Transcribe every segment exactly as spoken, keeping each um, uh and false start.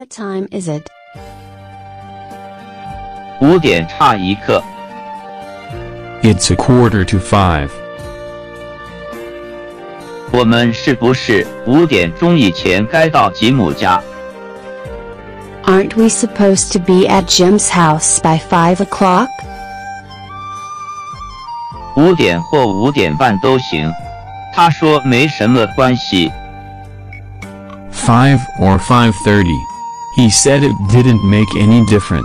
What time is it?五点差一刻。It's a quarter to five. 我们是不是五点钟以前该到吉姆家 ？Aren't we supposed to be at Jim's house by five o'clock? 五点或五点半都行，他说没什么关系。Five or five thirty. He said it didn't make any difference.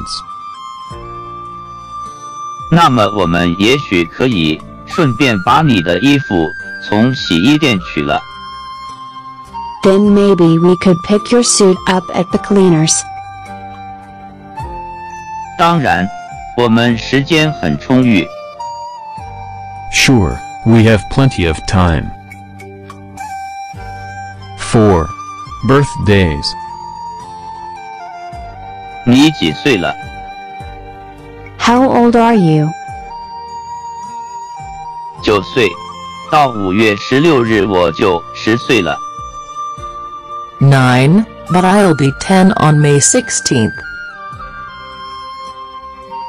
那么我们也许可以顺便把你的衣服从洗衣店取了。Then maybe we could pick your suit up at the cleaners. 当然，我们时间很充裕。Sure, we have plenty of time. Four birthdays. 你几岁了 ？How old are you? 九岁，到五月十六日我就十岁了。Nine, but I'll be ten on May sixteenth.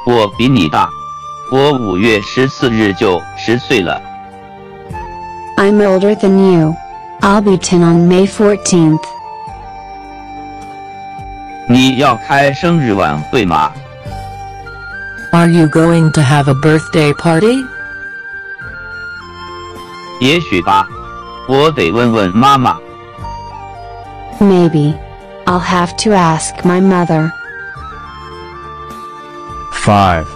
我比你大，我五月十四日就十岁了。I'm older than you. I'll be ten on May fourteenth. 你要开生日晚会吗 ？Are you going to have a birthday party? 也许吧，我得问问妈妈。Maybe, I'll have to ask my mother. Five,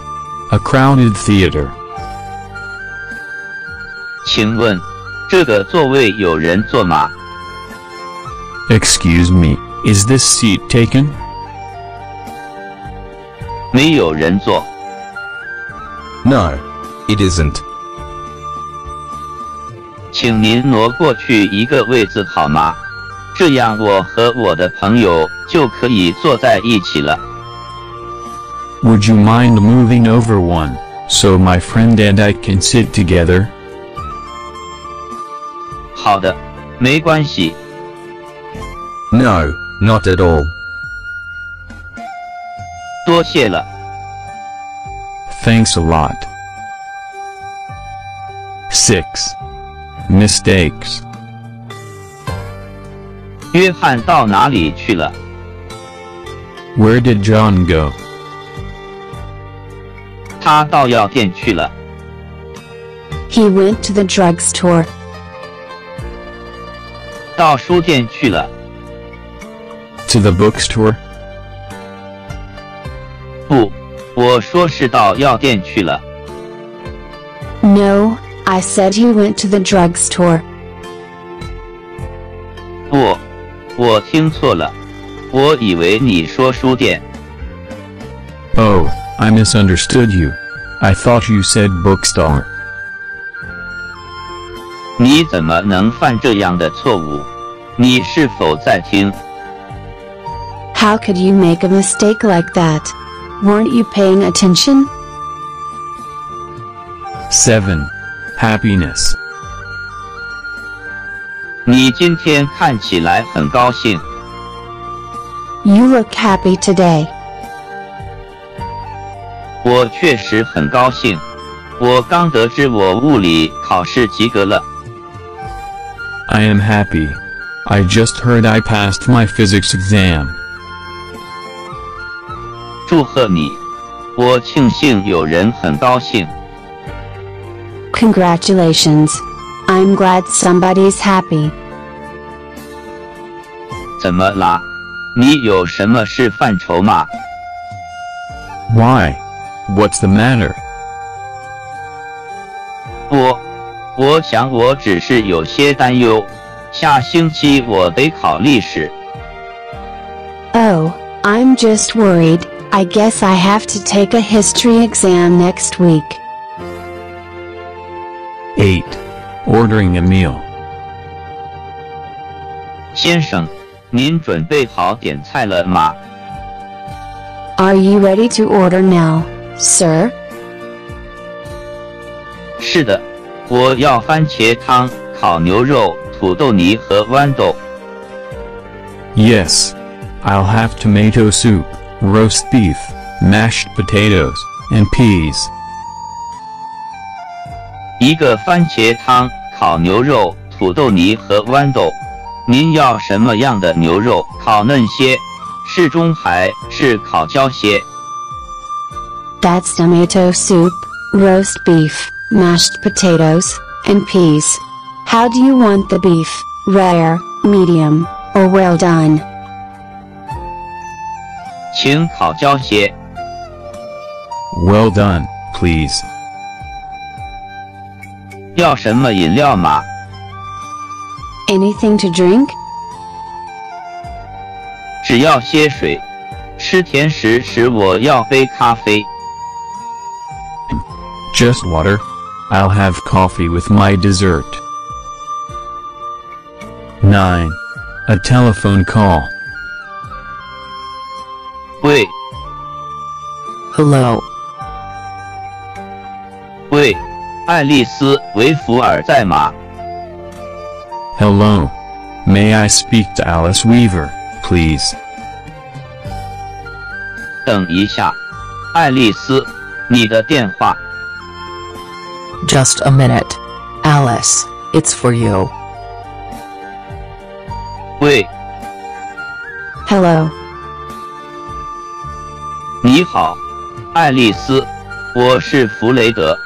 a crowded theater. 请问，这个座位有人坐吗 ？Excuse me.Is this seat taken? 没有人坐。No, it isn't. 请您挪过去一个位子好吗？这样我和我的朋友就可以坐在一起了。Would you mind moving over one, so my friend and I can sit together? 好的，没关系。No.Not at all. 多谢了。Thanks a lot. Six. Mistakes. 约翰到哪里去了 ？Where did John go? 他到药店去了。He went to the drugstore. 到书店去了。To the bookstore? 不，我说是到药店去了。No, I said he went to the drugstore. 不，我听错了，我以为你说书店。Oh, I misunderstood you. I thought you said bookstore. 你怎么能犯这样的错误？你是否在听？How could you make a mistake like that? Weren't you paying attention? Seven. Happiness. 你今天看起来很高兴。You look happy today. 我确实很高兴。我刚得知我物理考试及格了。I am happy. I just heard I passed my physics exam.祝贺你，我庆幸有人很高兴。Congratulations, I'm glad somebody's happy. 怎么啦？你有什么事犯愁吗 ？Why? What's the matter? 我，我想我只是有些担忧。下星期我得考历史。Oh, I'm just worried.I guess I have to take a history exam next week. Eight. Ordering a meal. 先生，您准备好点菜了吗 ？Are you ready to order now, sir? 是的，我要番茄汤、烤牛肉、土豆泥和豌豆。Yes, I'll have tomato soup, roast beef, mashed potatoes, and peas. 一个番茄汤、烤牛肉、土豆泥和豌豆。您要什么样的牛肉？烤嫩些，是中排，是烤焦些。 That's tomato soup, roast beef, mashed potatoes, and peas. How do you want the beef? Rare, medium, or well done? 请烤焦些。Well done, please. 要什么饮料吗？ Anything to drink? 只要些水。吃甜食时我要杯咖啡。 Just water. I'll have coffee with my dessert. nine. A telephone call. Wait. Hello. Wait. 爱丽丝·维福尔在吗？ Hello. May I speak to Alice Weaver, please? 等一下，爱丽丝，你的电话。 Just a minute, Alice. It's for you. Wait. Hello. 你好，爱丽丝，我是弗雷德。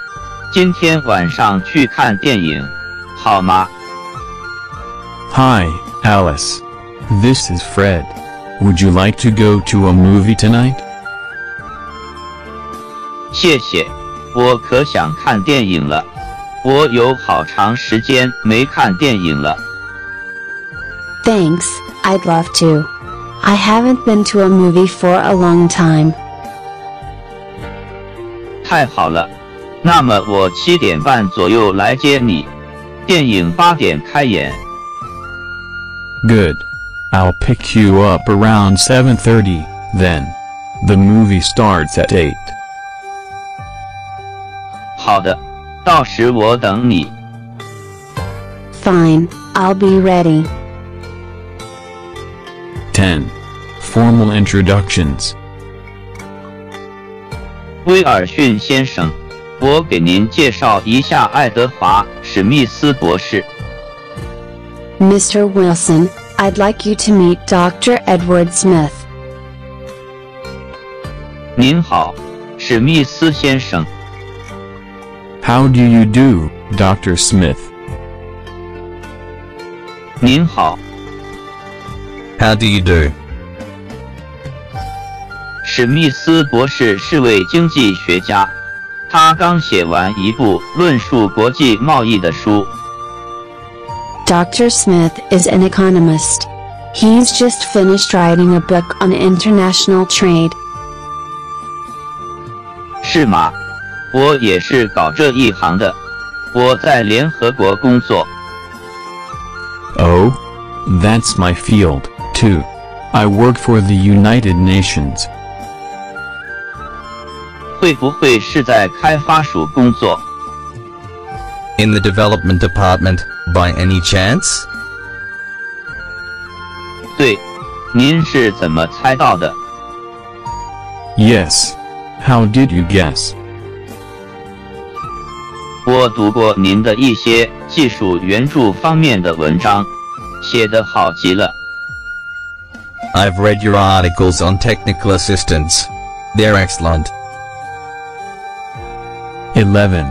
今天晚上去看电影，好吗 ？Hi, Alice. This is Fred. Would you like to go to a movie tonight? 谢谢，我可想看电影了。我有好长时间没看电影了。Thanks. I'd love to. I haven't been to a movie for a long time. 太好了。 那么我七点半左右来接你，电影八点开演。Good, I'll pick you up around seven thirty. Then, the movie starts at eight. 好的，到时我等你。Fine, I'll be ready. ten. Formal introductions. 威尔逊先生。 我给您介绍一下爱德华·史密斯博士。Mister Wilson, I'd like you to meet Doctor Edward Smith. 您好，史密斯先生。How do you do, Doctor Smith? 您好。How do you do? 史密斯博士是位经济学家。 他刚写完一部论述国际贸易的书。Doctor Smith is an economist. He's just finished writing a book on international trade. 是吗？我也是搞这一行的。我在联合国工作。Oh, that's my field, too. I work for the United Nations. 会不会是在开发署工作 ？In the development department, by any chance? 对，您是怎么猜到的 ？Yes, how did you guess? 我读过您的一些技术援助方面的文章，写得好极了。I've read your articles on technical assistance. They're excellent. eleven.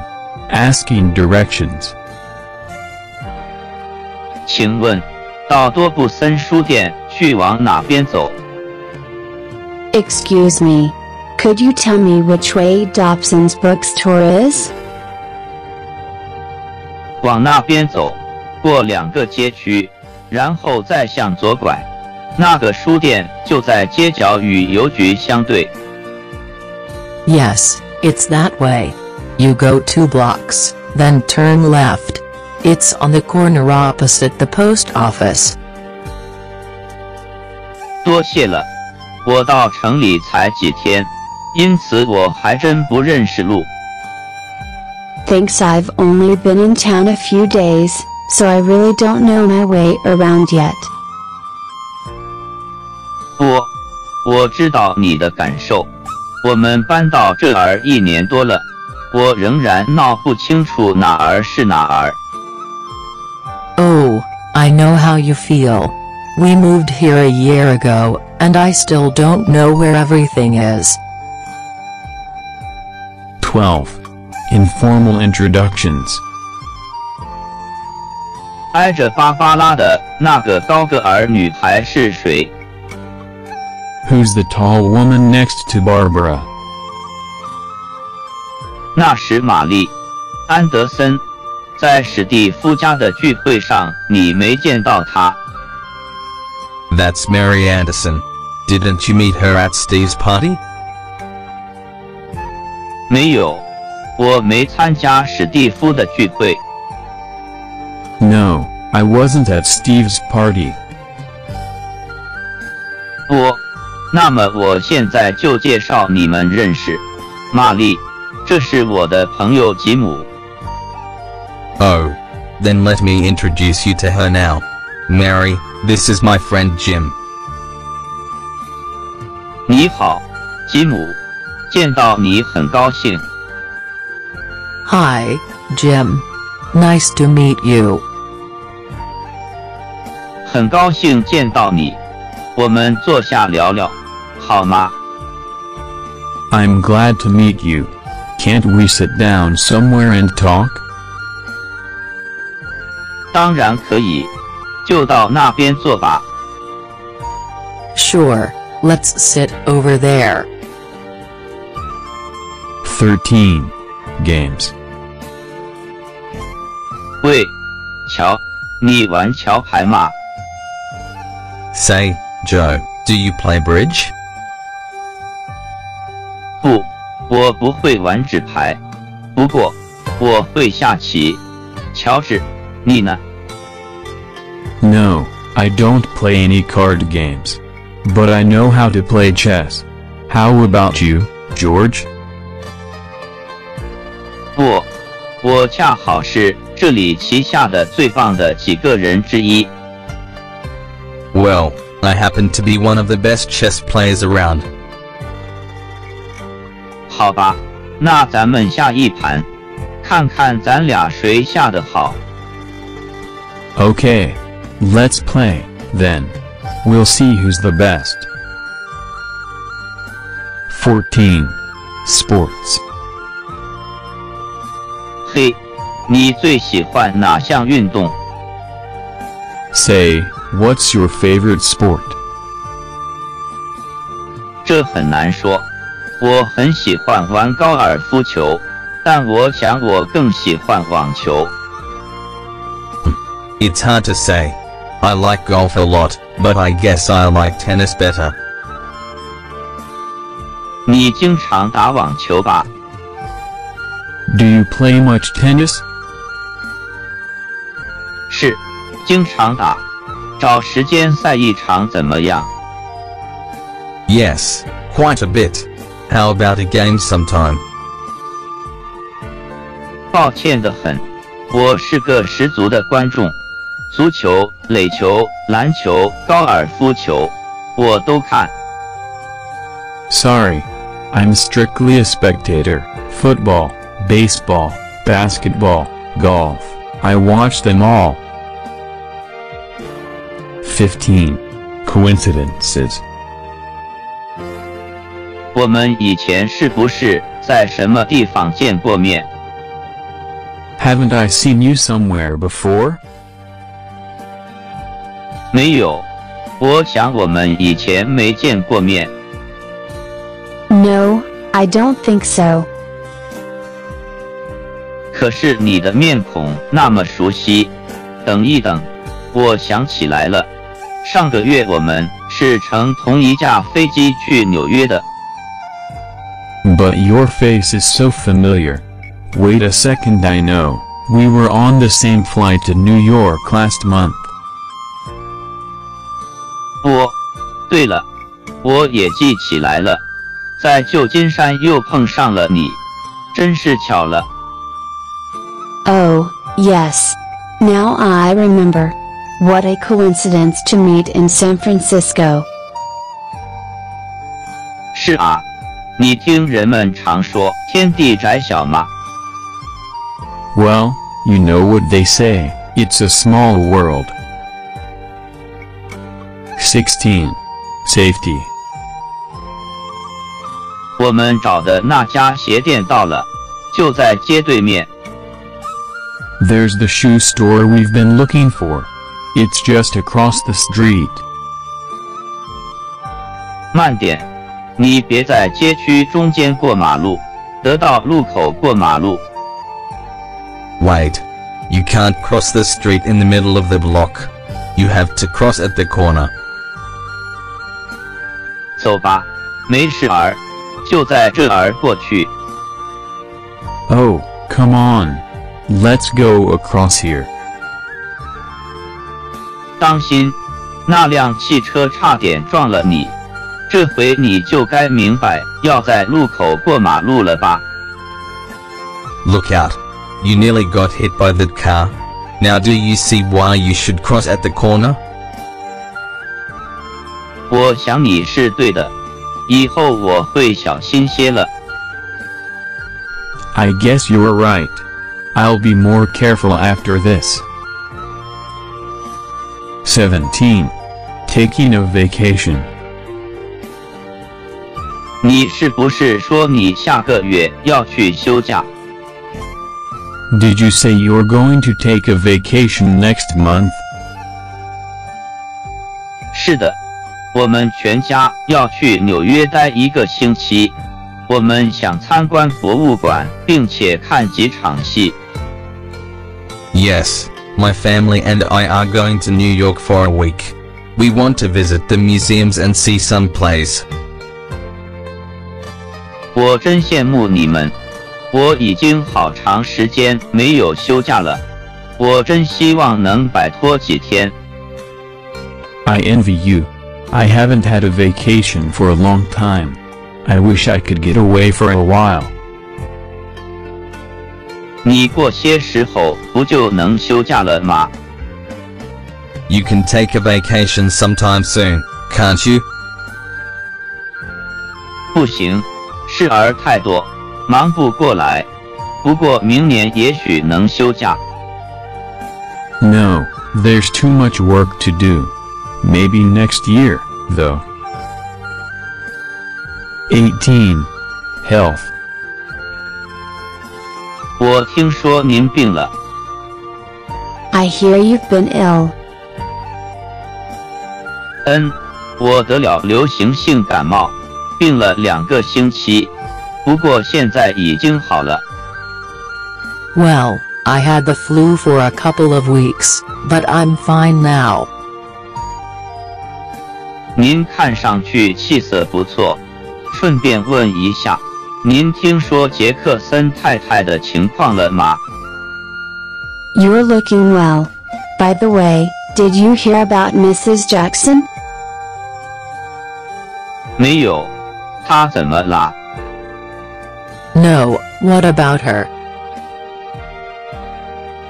Asking directions. 请问，到多布森书店去往哪边走 ？Excuse me, could you tell me which way Dobson's Bookstore is? 往那边走，过两个街区，然后再向左拐，那个书店就在街角与邮局相对。Yes, it's that way. You go two blocks, then turn left. It's on the corner opposite the post office. 多谢了，我到城里才几天，因此我还真不认识路。Thanks, I've only been in town a few days, so I really don't know my way around yet. 不，我知道你的感受。我们搬到这儿一年多了，我仍然闹不清楚哪儿是哪儿。Oh, I know how you feel. We moved here a year ago, and I still don't know where everything is. twelve. Informal introductions. 挨着芭芭拉的那个高个儿女孩是谁？ Who's the tall woman next to Barbara? 那时玛丽·安德森在史蒂夫家的聚会上，你没见到她。That's Mary Anderson. Didn't you meet her at Steve's party? 没有，我没参加史蒂夫的聚会。No, I wasn't at Steve's party. 不，那么我现在就介绍你们认识。玛丽，这是我的朋友吉姆。Oh, then let me introduce you to her now. Mary, this is my friend Jim. 你好，吉姆，见到你很高兴。Hi, Jim. Nice to meet you. 很高兴见到你，我们坐下聊聊，好吗 ？I'm glad to meet you. Can't we sit down somewhere and talk? 当然可以，就到那边坐吧。Sure, let's sit over there. thirteen. Games. 喂，乔，你玩桥牌吗？ Say, Joe, do you play bridge? 不，我不会玩纸牌，不过我会下棋。乔治，你呢 ？No, I don't play any card games, but I know how to play chess. How about you, George? 不，我恰好是这里旗下的最棒的几个人之一。Well, I happen to be one of the best chess players around. 好吧，那咱们下一盘，看看咱俩谁下得好。Okay, let's play, then. We'll see who's the best. fourteen. Sports. 嘿，你最喜欢哪项运动 ？Say. What's your favorite sport? 这很难说。我很喜欢玩高尔夫球，但我想我更喜欢网球。It's hard to say. I like golf a lot, but I guess I like tennis better. 你经常打网球吧 ？Do you play much tennis? 是，经常打。找时间赛一场怎么样 ？Yes, quite a bit. How about a game sometime? 抱歉的很，我是个十足的观众，足球、垒球、篮球、高尔夫球，我都看。Sorry, I'm strictly a spectator. Football, baseball, basketball, golf. I watch them all. fifteen. Coincidences. 我们以前是不是在什么地方见过面 ？Haven't I seen you somewhere before? 没有，我想我们以前没见过面。No, I don't think so. 可是你的面孔那么熟悉，等一等，我想起来了。上个月我们是乘同一架飞机去纽约的。But your face is so familiar. Wait a second, I know. We were on the same flight to New York last month. 哦，对了，我也记起来了，在旧金山又碰上了你，真是巧了。Oh, yes. Now I remember. What a coincidence to meet in San Francisco. 是啊，你听人们常说天地窄小吗？ Well, you know what they say, it's a small world. sixteen. Safety. 我们找的那家鞋店到了，就在街对面。There's the shoe store we've been looking for. It's just across the street. 慢点，你别在街区中间过马路，得到路口过马路。 Wait. You can't cross the street in the middle of the block. You have to cross at the corner. 走吧，没事儿，就在这儿过去。Oh, come on. Let's go across here. 当心，那辆汽车差点撞了你。这回你就该明白要在路口过马路了吧？ Look out. You nearly got hit by that car. Now do you see why you should cross at the corner? 我想你是对的，以后我会小心些了。I guess you're right. I'll be more careful after this. seventeen. Taking a vacation. 你是不是说你下个月要去休假？ Did you say you're going to take a vacation next month? 是的，我们全家要去纽约待一个星期。我们想参观博物馆，并且看几场戏。Yes, my family and I are going to New York for a week. We want to visit the museums and see some plays. 我真羡慕你们。 我已经好长时间没有休假了，我真希望能摆脱几天。I envy you. I haven't had a vacation for a long time. I wish I could get away for a while. 你过些时候不就能休假了吗？ You can take a vacation sometime soon, can't you? 不行，事儿太多。 忙不过来，不过明年也许能休假。No, there's too much work to do. Maybe next year, though. eighteen. Health. 我听说您病了。I hear you've been ill. 嗯，我得了流行性感冒，病了两个星期。 不过现在已经好了。Well, I had the flu for a couple of weeks, but I'm fine now. 您看上去气色不错。顺便问一下，您听说杰克森太太的情况了吗？ You're looking well. By the way, did you hear about Missus Jackson? 没有，她怎么了？ No, what about her?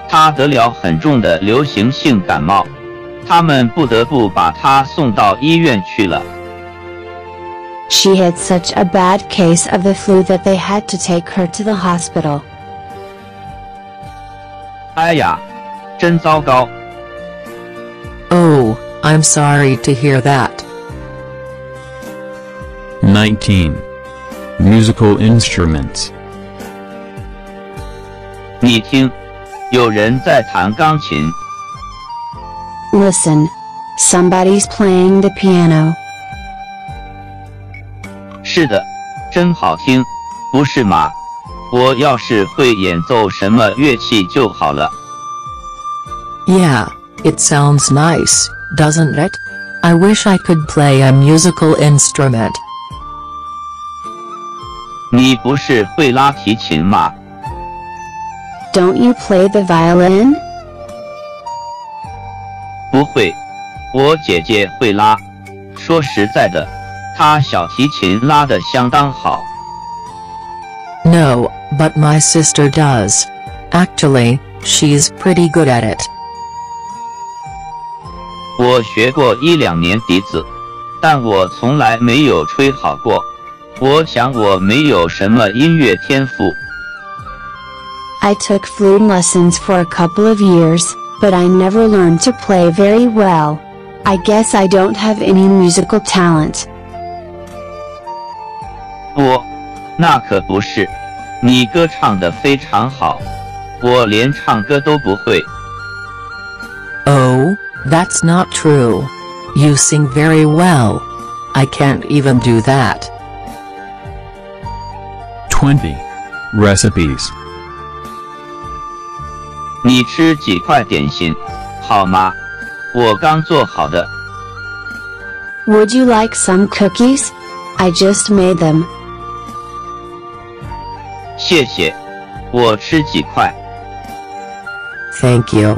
她得了很重的流行性感冒，他们不得不把她送到医院去了。She had such a bad case of the flu that they had to take her to the hospital. 哎呀，真糟糕。Oh, I'm sorry to hear that. nineteen. Musical instruments. 你听，有人在弹钢琴。Listen, somebody's playing the piano. 是的，真好听，不是吗？我要是会演奏什么乐器就好了。Yeah, it sounds nice, doesn't it? I wish I could play a musical instrument. 你不是会拉提琴吗 ？Don't you play the violin? 不会，我姐姐会拉。说实在的，她小提琴拉得相当好。No, but my sister does. Actually, she's pretty good at it. 我学过一两年笛子，但我从来没有吹好过。我想我没有什么音乐天赋。I took flute lessons for a couple of years, but I never learned to play very well. I guess I don't have any musical talent. 我，那可不是。你歌唱得非常好，我连唱歌都不会。Oh, that's not true. You sing very well. I can't even do that. twenty recipes. 你吃几块点心，好吗？我刚做好的。Would you like some cookies? I just made them. 谢谢，我吃几块。Thank you.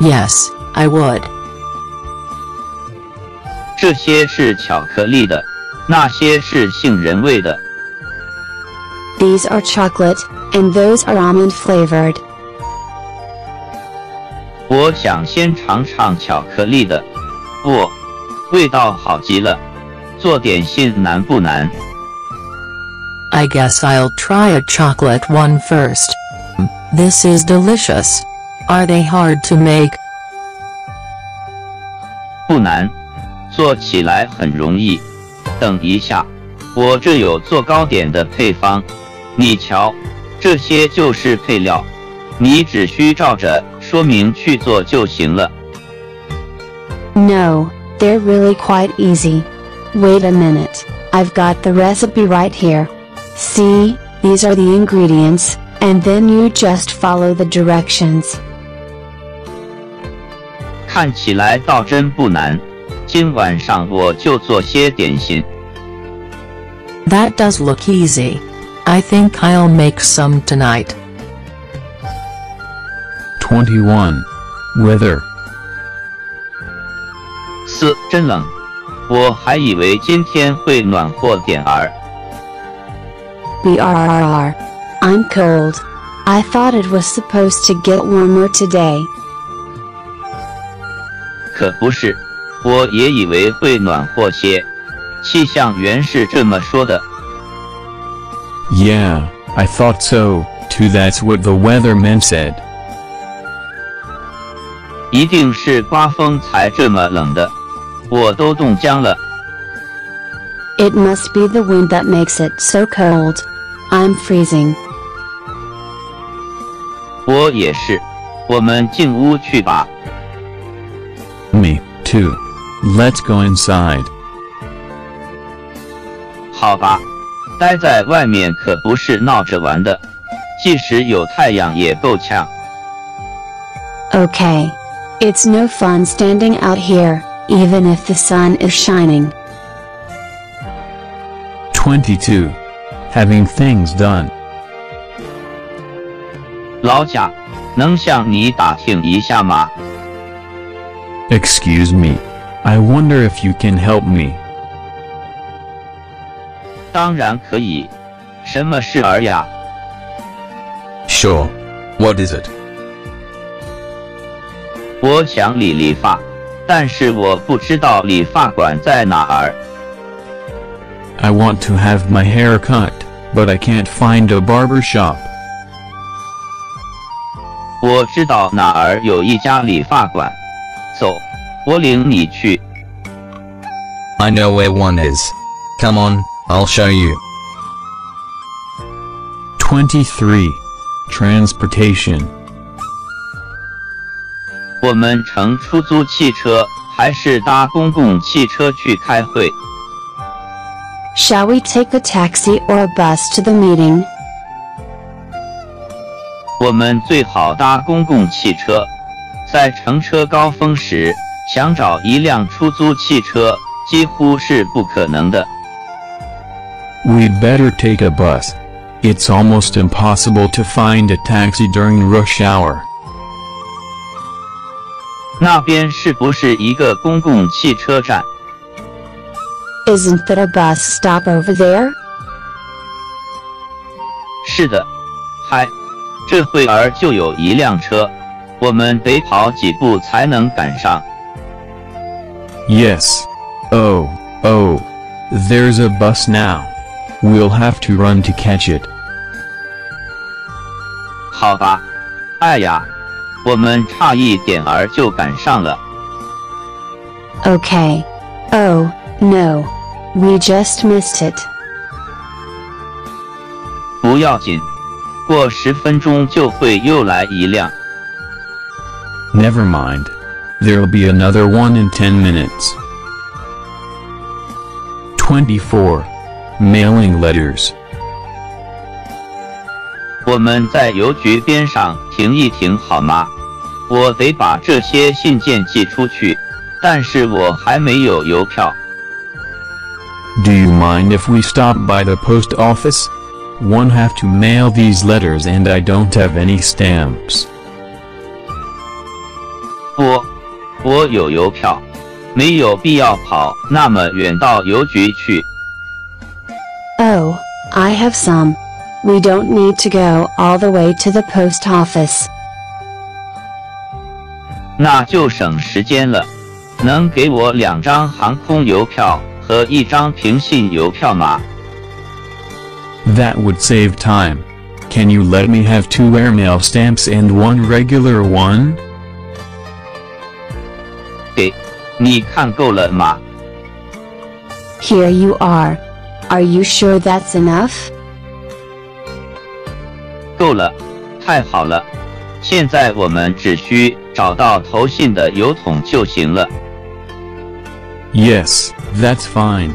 Yes, I would. 这些是巧克力的，那些是杏仁味的。These are chocolate, and those are almond flavored. 我想先尝尝巧克力的，不，味道好极了。做点心难不难 ？I guess I'll try a chocolate one first. This is delicious. Are they hard to make? 不难，做起来很容易。等一下，我这有做糕点的配方，你瞧，这些就是配料，你只需照着。说明去做就行了。No, they're really quite easy. Wait a minute, I've got the recipe right here. See, these are the ingredients, and then you just follow the directions. 看起来倒真不难，今晚上我就做些点心。That does look easy. I think I'll make some tonight. twenty-one. Weather. 四，真冷，我还以为今天会暖和点儿。B R R R. I'm cold. I thought it was supposed to get warmer today. 可不是，我也以为会暖和些，气象员是这么说的。Yeah, I thought so, too. That's what the weatherman said. 一定是刮风才这么冷的，我都冻僵了。It must be the wind that makes it so cold. I'm freezing. 我也是，我们进屋去吧。Me too. Let's go inside. 好吧，待在外面可不是闹着玩的，即使有太阳也够呛。Okay. It's no fun standing out here, even if the sun is shining. twenty-two. Having things done. 老贾，能向你打听一下吗？ Excuse me, I wonder if you can help me. 当然可以，什么事儿呀？ Sure, what is it? 我想理理发，但是我不知道理发馆在哪儿。I want to have my hair cut, but I can't find a barber shop. 我知道哪儿有一家理发馆，走，我领你去。I know where one is. Come on, I'll show you. twenty-three. Transportation. 我们乘出租汽车还是搭公共汽车去开会 ？Shall we take a taxi or a bus to the meeting? 我们最好搭公共汽车，在乘车高峰时，想找一辆出租汽车几乎是不可能的。We'd better take a bus. It's almost impossible to find a taxi during rush hour. 那边是不是一个公共汽车站 ？Isn't there a bus stop over there? 是的，嗨，这会儿就有一辆车，我们得跑几步才能赶上。Yes. Oh, oh, there's a bus now. We'll have to run to catch it. 好吧，哎呀，我们差一点儿就赶上了。Okay. Oh, no. We just missed it. 不要紧，过十分钟就会又来一辆。Never mind. There'll be another one in ten minutes. twenty-four. Mailing letters. 我们在邮局边上停一停好吗？我得把这些信件寄出去，但是我还没有邮票。Do you mind if we stop by the post office? One have to mail these letters and I don't have any stamps. 我，我有邮票，没有必要跑那么远到邮局去。 Oh, I have some. We don't need to go all the way to the post office. 那就省时间了。能给我两张航空邮票和一张平信邮票吗？ That would save time. Can you let me have two airmail stamps and one regular one? 给，你看够了吗？ Here you are. Are you sure that's enough? 够了，太好了！现在我们只需找到投信的邮筒就行了。Yes, that's fine.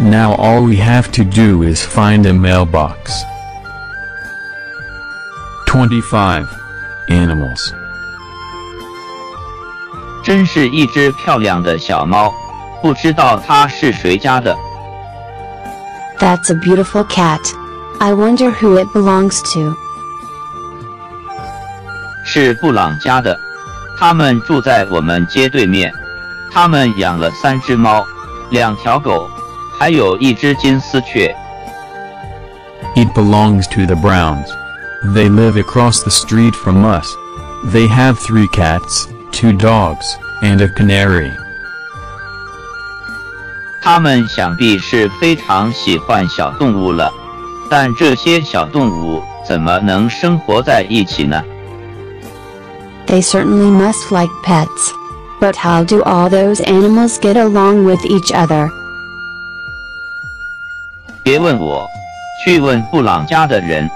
Now all we have to do is find a mailbox. twenty-five. Animals. 真是一只漂亮的小猫，不知道它是谁家的。That's a beautiful cat. I wonder who it belongs to. 是布朗家的，他们住在我们街对面。他们养了三只猫，两条狗，还有一只金丝雀。It belongs to the Browns. They live across the street from us. They have three cats, two dogs, and a canary. 他们想必是非常喜欢小动物了，但这些小动物怎么能生活在一起呢？ They certainly must like pets. But how do all those animals get along with each other? 别问我，去问布朗家的人。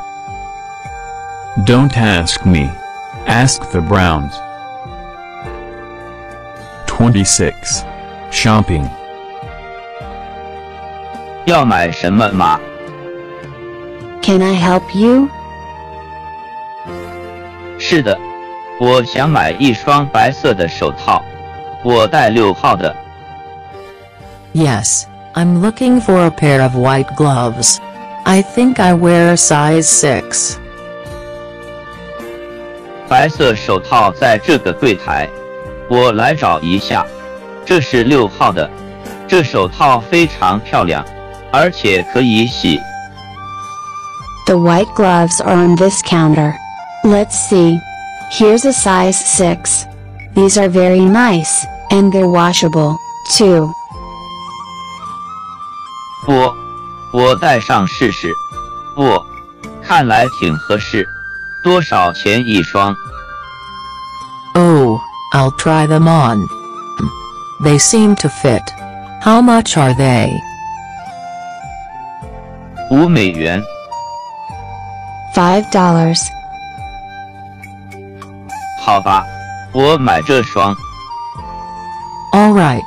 Don't ask me. Ask the Browns. twenty-six. Shopping. 要买什么吗？ Can I help you? 是的。 我想买一双白色的手套，我戴六号的。Yes, I'm looking for a pair of white gloves. I think I wear a size six. 白色手套在这个柜台，我来找一下。这是六号的，这手套非常漂亮，而且可以洗。The white gloves are on this counter. Let's see. Here's a size six. These are very nice, and they're washable, too. 我，我戴上试试。我，看来挺合适。多少钱一双 ？Oh, I'll try them on. They seem to fit. How much are they? 五美元。Five dollars. 好吧，我买这双。All right,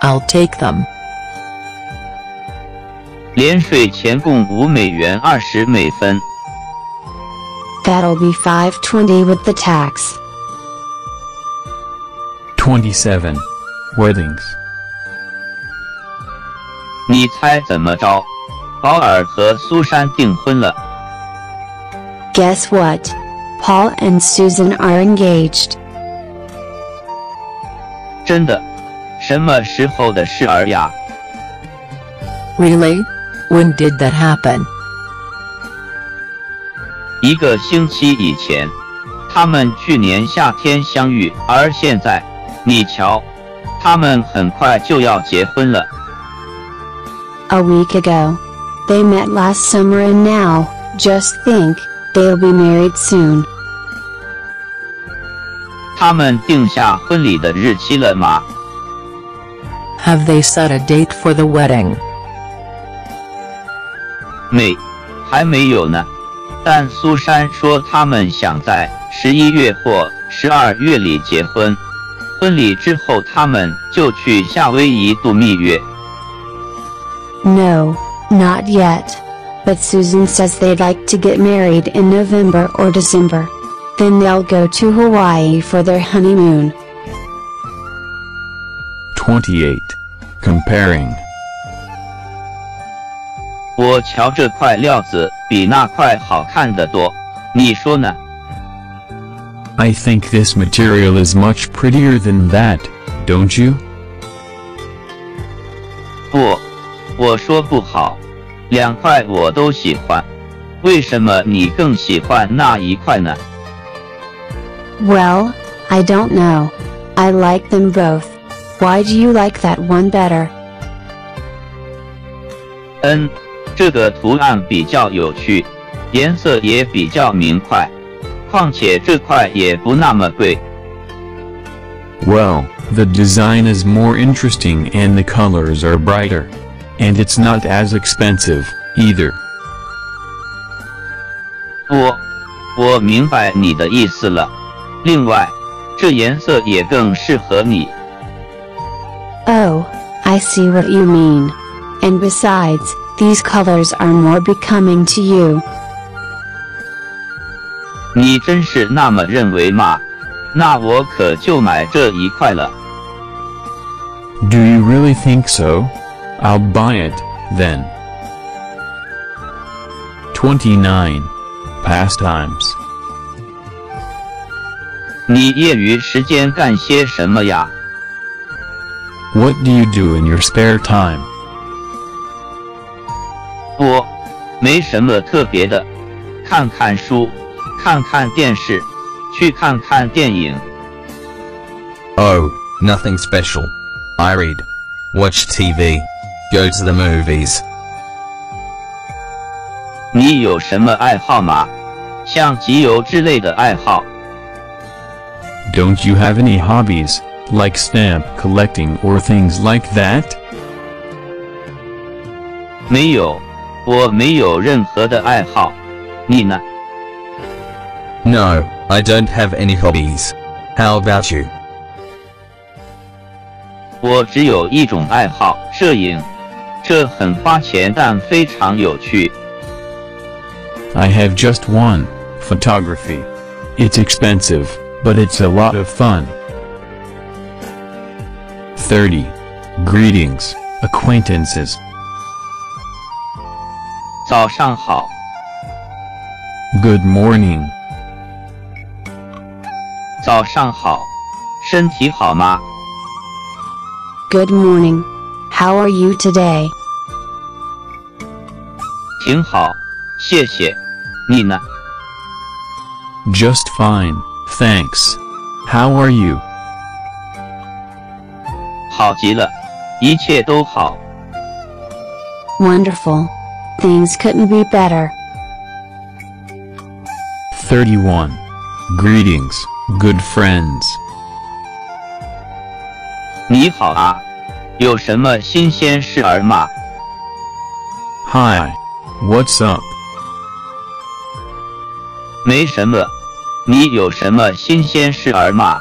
I'll take them. 连水钱共五美元二十美分。That'll be five twenty with the tax. twenty-seven. Weddings. 你猜怎么着？保尔和苏珊订婚了。Guess what? Paul and Susan are engaged. 真的？什么时候的事儿呀 ？Really? When did that happen? 一个星期以前，他们去年夏天相遇，而现在，你瞧，他们很快就要结婚了。A week ago, They met last summer and now, just think, they'll be married soon. 他们定下婚礼的日期了吗? Have they set a date for the wedding? 没，还没有呢。但苏珊说他们想在十一月或十二月里结婚。婚礼之后他们就去夏威夷度蜜月。No, not yet. But Susan says they'd like to get married in November or December. Then they'll go to Hawaii for their honeymoon. twenty-eight. Comparing. 我瞧这块料子比那块好看得多，你说呢？ I think this material is much prettier than that, don't you? 不，我说不好，两块我都喜欢，为什么你更喜欢那一块呢？ Well, I don't know. I like them both. Why do you like that one better? 嗯。 这个图案比较有趣，颜色也比较明快，况且这块也不那么贵。Well, the design is more interesting and the colors are brighter. And it's not as expensive, either. 我，我明白你的意思了。另外，这颜色也更适合你。Oh, I see what you mean. And besides, these colors are more becoming to you. 你真是那么认为吗？那我可就买这一块了。Do you really think so? I'll buy it, then. twenty-nine. Pastimes. 你业余时间干些什么呀？ What do you do in your spare time? 我没什么特别的，看看书，看看电视，去看看电影。Oh, nothing special. I read, watch T V, go to the movies. 你有什么爱好吗？像集邮之类的爱好。Don't you have any hobbies, like stamp collecting or things like that? 没有。 我没有任何的爱好，你呢 ？No, I don't have any hobbies. How about you? 我只有一种爱好，摄影，这很花钱，但非常有趣。I have just one, photography. It's expensive, but it's a lot of fun. thirty. Greetings, acquaintances. 早上好。Good morning。早上好，身体好吗 ？Good morning. How are you today? 挺好，谢谢。你呢 ？Just fine, thanks. How are you? 好极了，一切都好。Wonderful. Things couldn't be better. thirty-one. Greetings, good friends. 你好啊，有什么新鲜事儿吗 ？Hi, what's up? 没什么，你有什么新鲜事儿吗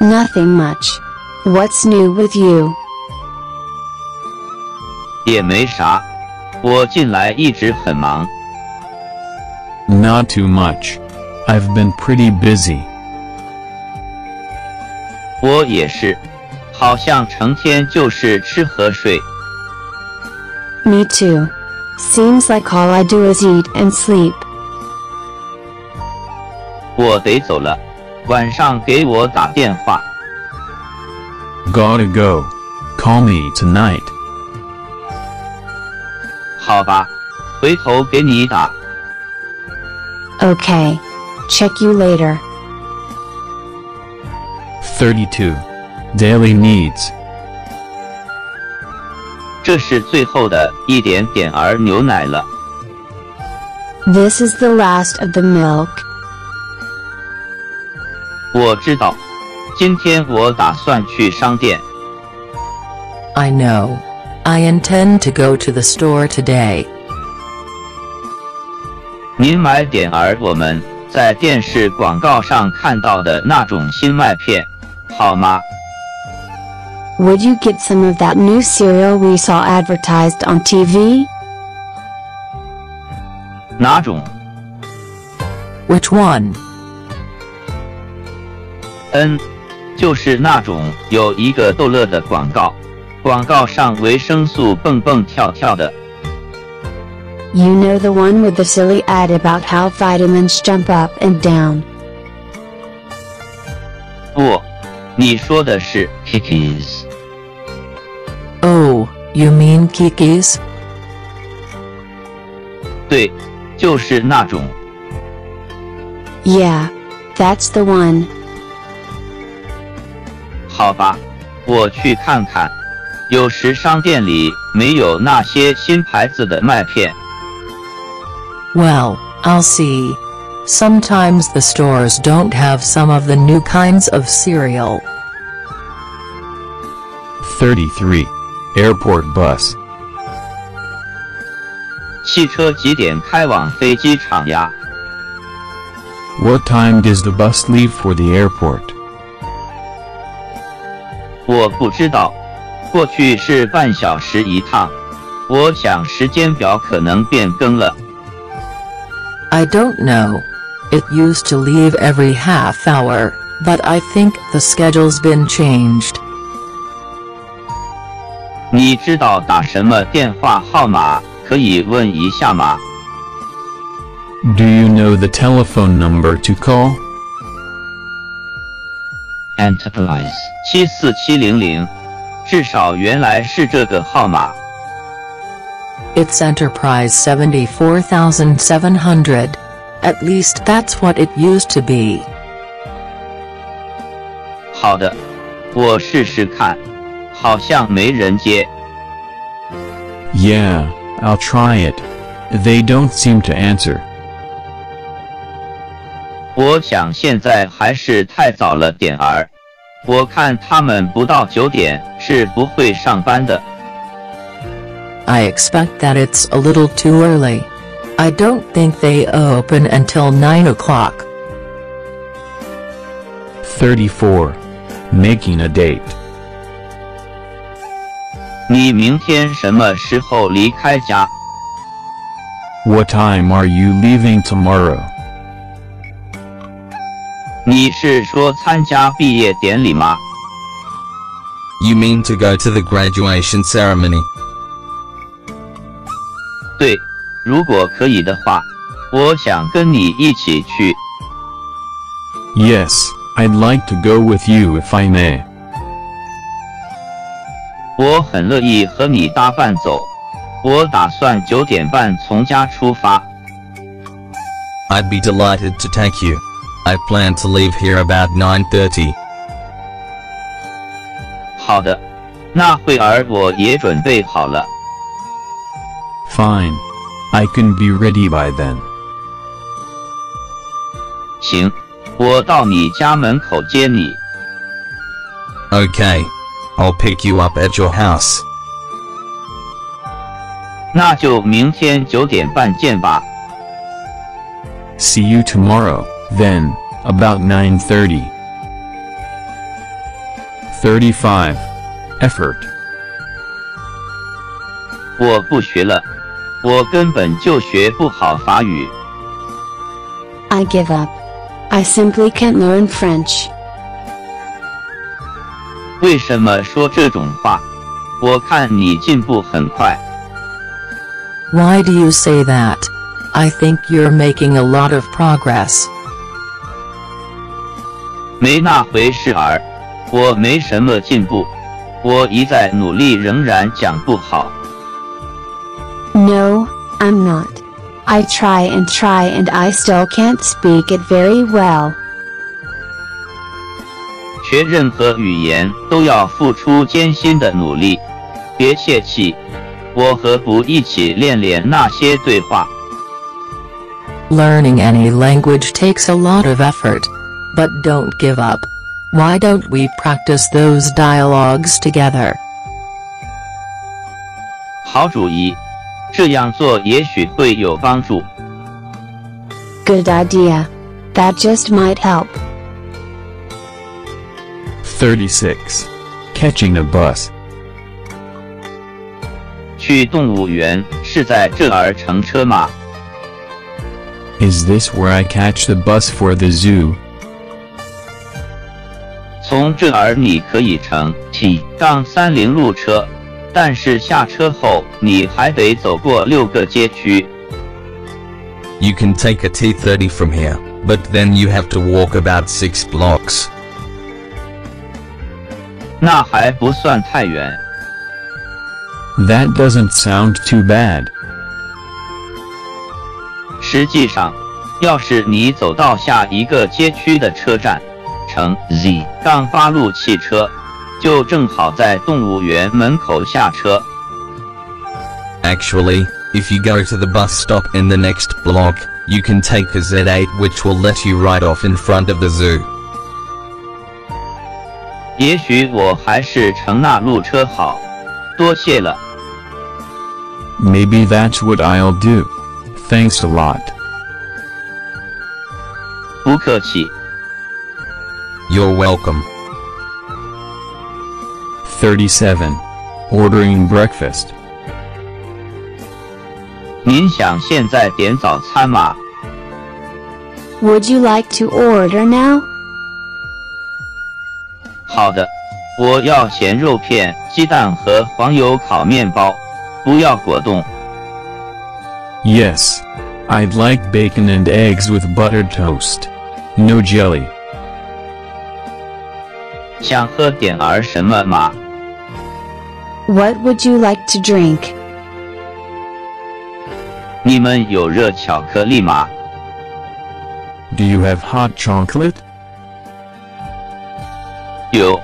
？Nothing much. What's new with you? 也没啥。 我近来一直很忙。Not too much. I've been pretty busy. 我也是，好像成天就是吃和睡。Me too. Seems like all I do is eat and sleep. 我得走了，晚上给我打电话。Gotta go. Call me tonight. 好吧，回头给你打。Okay, check you later. thirty-two. Daily needs. 这这是最后的一点点儿牛奶了。This is the last of the milk. 我知道，今天我打算去商店。I know. I intend to go to the store today. 您买点儿我们在电视广告上看到的那种新麦片，好吗？ Would you get some of that new cereal we saw advertised on T V? 哪种 ？Which one? 嗯，就是那种有一个逗乐的广告，广告上维生素蹦蹦跳跳的。You know the one with the silly ad about how vitamins jump up and down. 不，你说的是 Kikis. Oh, you mean Kikis? 对，就是那种。Yeah, that's the one. 好吧，我去看看。有时商店里没有那些新牌子的麦片。Well, I'll see. Sometimes the stores don't have some of the new kinds of cereal. thirty-three. Airport bus. 汽车几点开往飞机场呀 ？What time does the bus leave for the airport? 我不知道，过去是半小时一趟，我想时间表可能变更了。I don't know. It used to leave every half hour, but I think the schedule's been changed. 你知道打什么电话号码？可以问一下吗 ？Do you know the telephone number to call? Enterprise 七四七零零，至少原来是这个号码。It's Enterprise seventy-four thousand seven hundred. At least that's what it used to be. 好的，我试试看，好像没人接。Yeah. I'll try it. They don't seem to answer. 我想现在还是太早了点儿。我看他们不到九点是不会上班的。I expect that it's a little too early. I don't think they open until nine o'clock. thirty-four. Making a date. 你明天什么时候离开家 ？What time are you leaving tomorrow? 你是说参加毕业典礼吗 ？You mean to go to the graduation ceremony? 对，如果可以的话，我想跟你一起去。Yes, I'd like to go with you if I may. 我很乐意和你搭伴走。我打算九点半从家出发。I'd be delighted to take you. I plan to leave here about nine thirty. 好的，那会儿我也准备好了。Fine, I can be ready by then. 行，我到你家门口接你。Okay. I'll pick you up at your house. 那就明天九点半见吧。See you tomorrow, then, about nine thirty. thirty-five. Effort. 我不学了，我根本就学不好法语。I give up. I simply can't learn French. 为什么说这种话？我看你进步很快。Why do you say that? I think you're making a lot of progress. 没那回事儿，我没什么进步，我一再努力仍然讲不好。No, I'm not. I try and try and I still can't speak it very well. 学任何语言都要付出艰辛的努力，别泄气，我何不一起练练那些对话？ Learning any language takes a lot of effort. But don't give up. Why don't we practice those dialogues together? 好主意，这样做也许会有帮助。Good idea. That just might help. thirty-six. Catching a bus. 去动物园是在这儿乘车吗？ Is this where I catch the bus for the zoo? 从这儿你可以乘 T 三零 路车，但是下车后你还得走过六个街区。You can take a T thirty from here, but then you have to walk about six blocks. 那还不算太远。That doesn't sound too bad. 实际上，要是你走到下一个街区的车站，乘 Z 八 路汽车，就正好在动物园门口下车。Actually, if you go to the bus stop in the next block, you can take a Z eight which will let you right off in front of the zoo. 也许我还是乘那路车好，多谢了。Maybe that's what I'll do. Thanks a lot. 不客气。You're welcome. thirty-seven. Ordering breakfast. 您想现在点早餐吗？ Would you like to order now? 好的，我要咸肉片、鸡蛋和黄油烤面包，不要果冻。Yes, I'd like bacon and eggs with buttered toast. No jelly. 想喝点儿什么吗？ What would you like to drink? 你们有热巧克力吗？ Do you have hot chocolate? 有。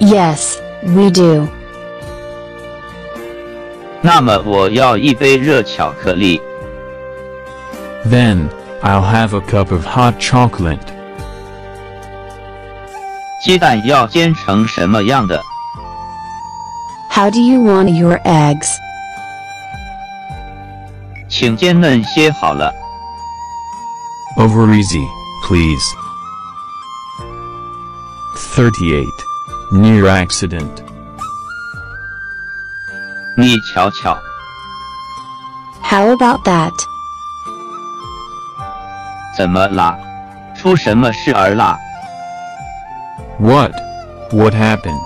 Yes, we do. 那么我要一杯热巧克力。Then, I'll have a cup of hot chocolate. 鸡蛋要煎成什么样的？ How do you want your eggs? 请煎嫩些好了。Over easy, please. thirty-eight. Near accident. 你瞧瞧。How about that? 怎么啦？出什么事儿啦？ What? What happened?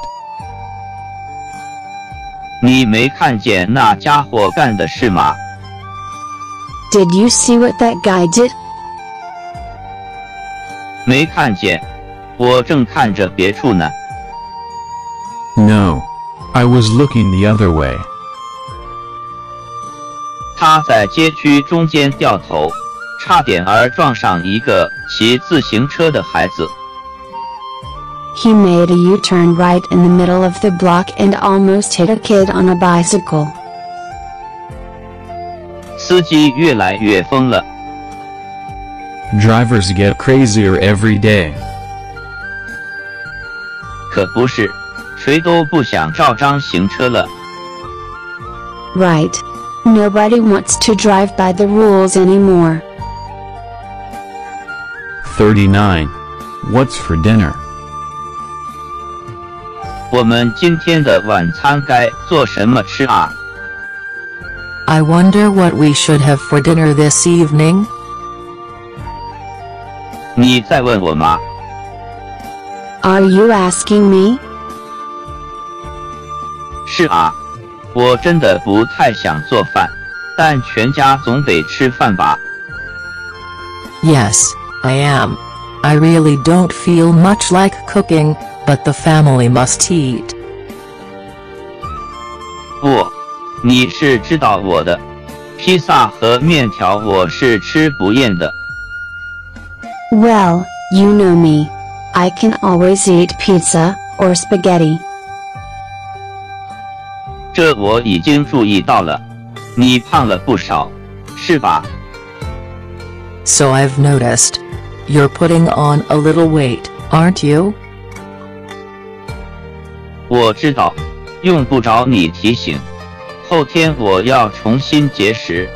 你没看见那家伙干的事吗？ Did you see what that guy did? 没看见，我正看着别处呢。No, I was looking the other way. 他在街区中间掉头，差点儿撞上一个骑自行车的孩子。He made a U-turn right in the middle of the block and almost hit a kid on a bicycle. 司机越来越疯了。Drivers get crazier every day. 可不是，谁都不想照章行车了。Right. Nobody wants to drive by the rules anymore. thirty-nine. What's for dinner? 我们今天的晚餐该做什么吃啊？ I wonder what we should have for dinner this evening. 你在问我吗？ Are you asking me? 是啊，我真的不太想做饭，但全家总得吃饭吧。Yes, I am. I really don't feel much like cooking. But the family must eat. 不，你是知道我的，披萨和面条我是吃不厌的。Well, you know me. I can always eat pizza or spaghetti. 这我已经注意到了。你胖了不少，是吧？ So I've noticed. You're putting on a little weight, aren't you? 我知道，用不着你提醒。后天我要重新节食。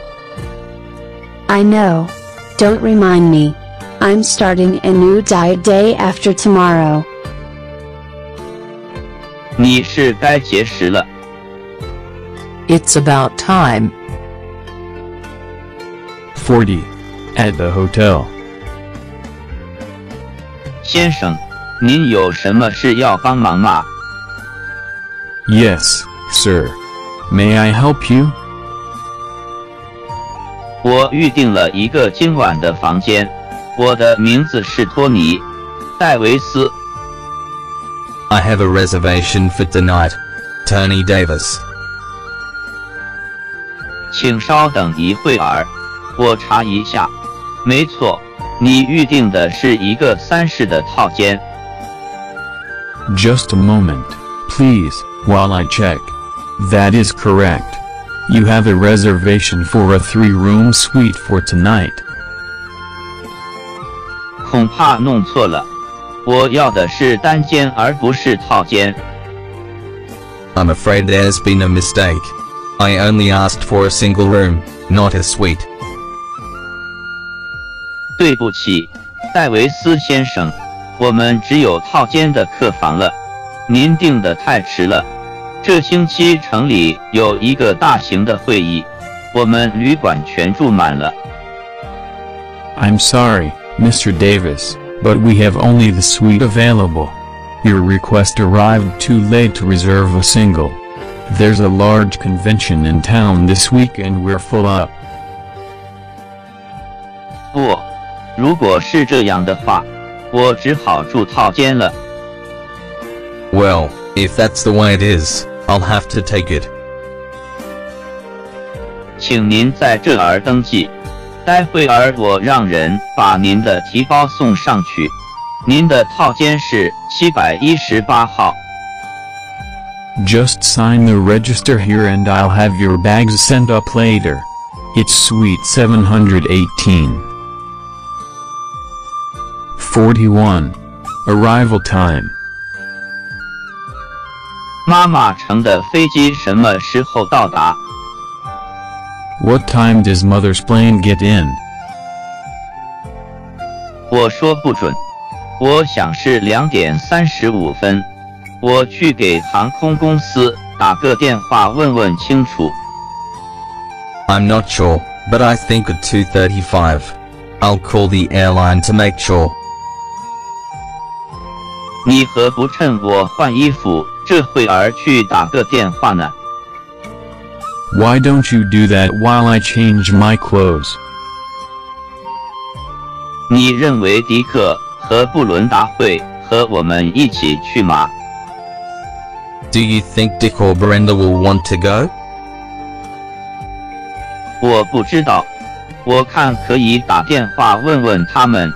I know. Don't remind me. I'm starting a new diet day after tomorrow. 你是该节食了。 It's about time. forty. At the hotel. 先生，您有什么事要帮忙吗？ Yes, sir. May I help you? 我预定了一个今晚的房间。我的名字是托尼·戴维斯。I have a reservation for tonight. Tony Davis. 请稍等一会儿，我查一下。没错，你预定的是一个三室的套间。Just a moment, please, while I check. That is correct. You have a reservation for a three-room suite for tonight. 恐怕弄错了，我要的是单间而不是套间。I'm afraid there's been a mistake. I only asked for a single room, not a suite. 对不起，戴维斯先生，我们只有套间的客房了。您订的太迟了。这星期城里有一个大型的会议，我们旅馆全住满了。I'm sorry, Mister Davis, but we have only the suite available. Your request arrived too late to reserve a single. There's a large convention in town this week and we're full up. 不，如果是这样的话，我只好住套间了。Well, if that's the way it is, I'll have to take it. 请您在这儿登记，待会儿我让人把您的提包送上去。您的套间是七一八号。 Just sign the register here and I'll have your bags sent up later. It's suite seven hundred eighteen. forty-one. Arrival time. 妈妈乘的飞机什么时候到达？ What time does mother's plane get in? 我说不准，我想是两点三十五分。 我去给航空公司打个电话问问清楚。I'm not sure, but I think at two thirty-five. I'll call the airline to make sure. 你何不趁我换衣服这会儿去打个电话呢？ Why don't you do that while I change my clothes? 你认为迪克和布伦达会和我们一起去吗？ Do you think Dick or Brenda will want to go? 我不知道，我看可以打电话问问他们。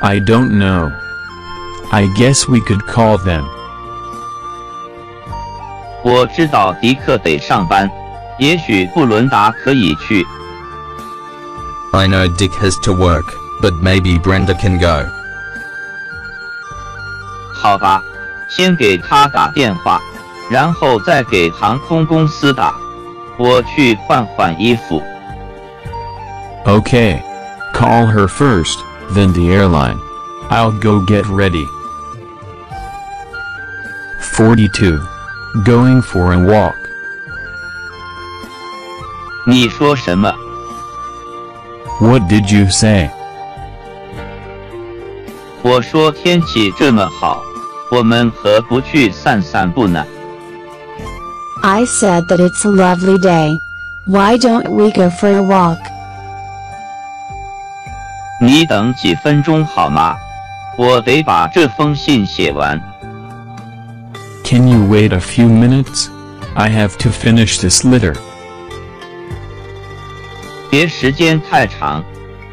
I don't know. I guess we could call them. 我知道迪克得上班，也许布伦达可以去。I know Dick has to work, but maybe Brenda can go. 好吧。 先给他打电话，然后再给航空公司打。我去换换衣服。Okay, call her first, then the airline. I'll go get ready. forty-two. Going for a walk. 你说什么？ What did you say? 我说天气这么好。 我们何不去散散步呢？ I said that it's a lovely day. Why don't we go for a walk? 你等几分钟好吗？我得把这封信写完。Can you wait a few minutes? I have to finish this letter. 别时间太长，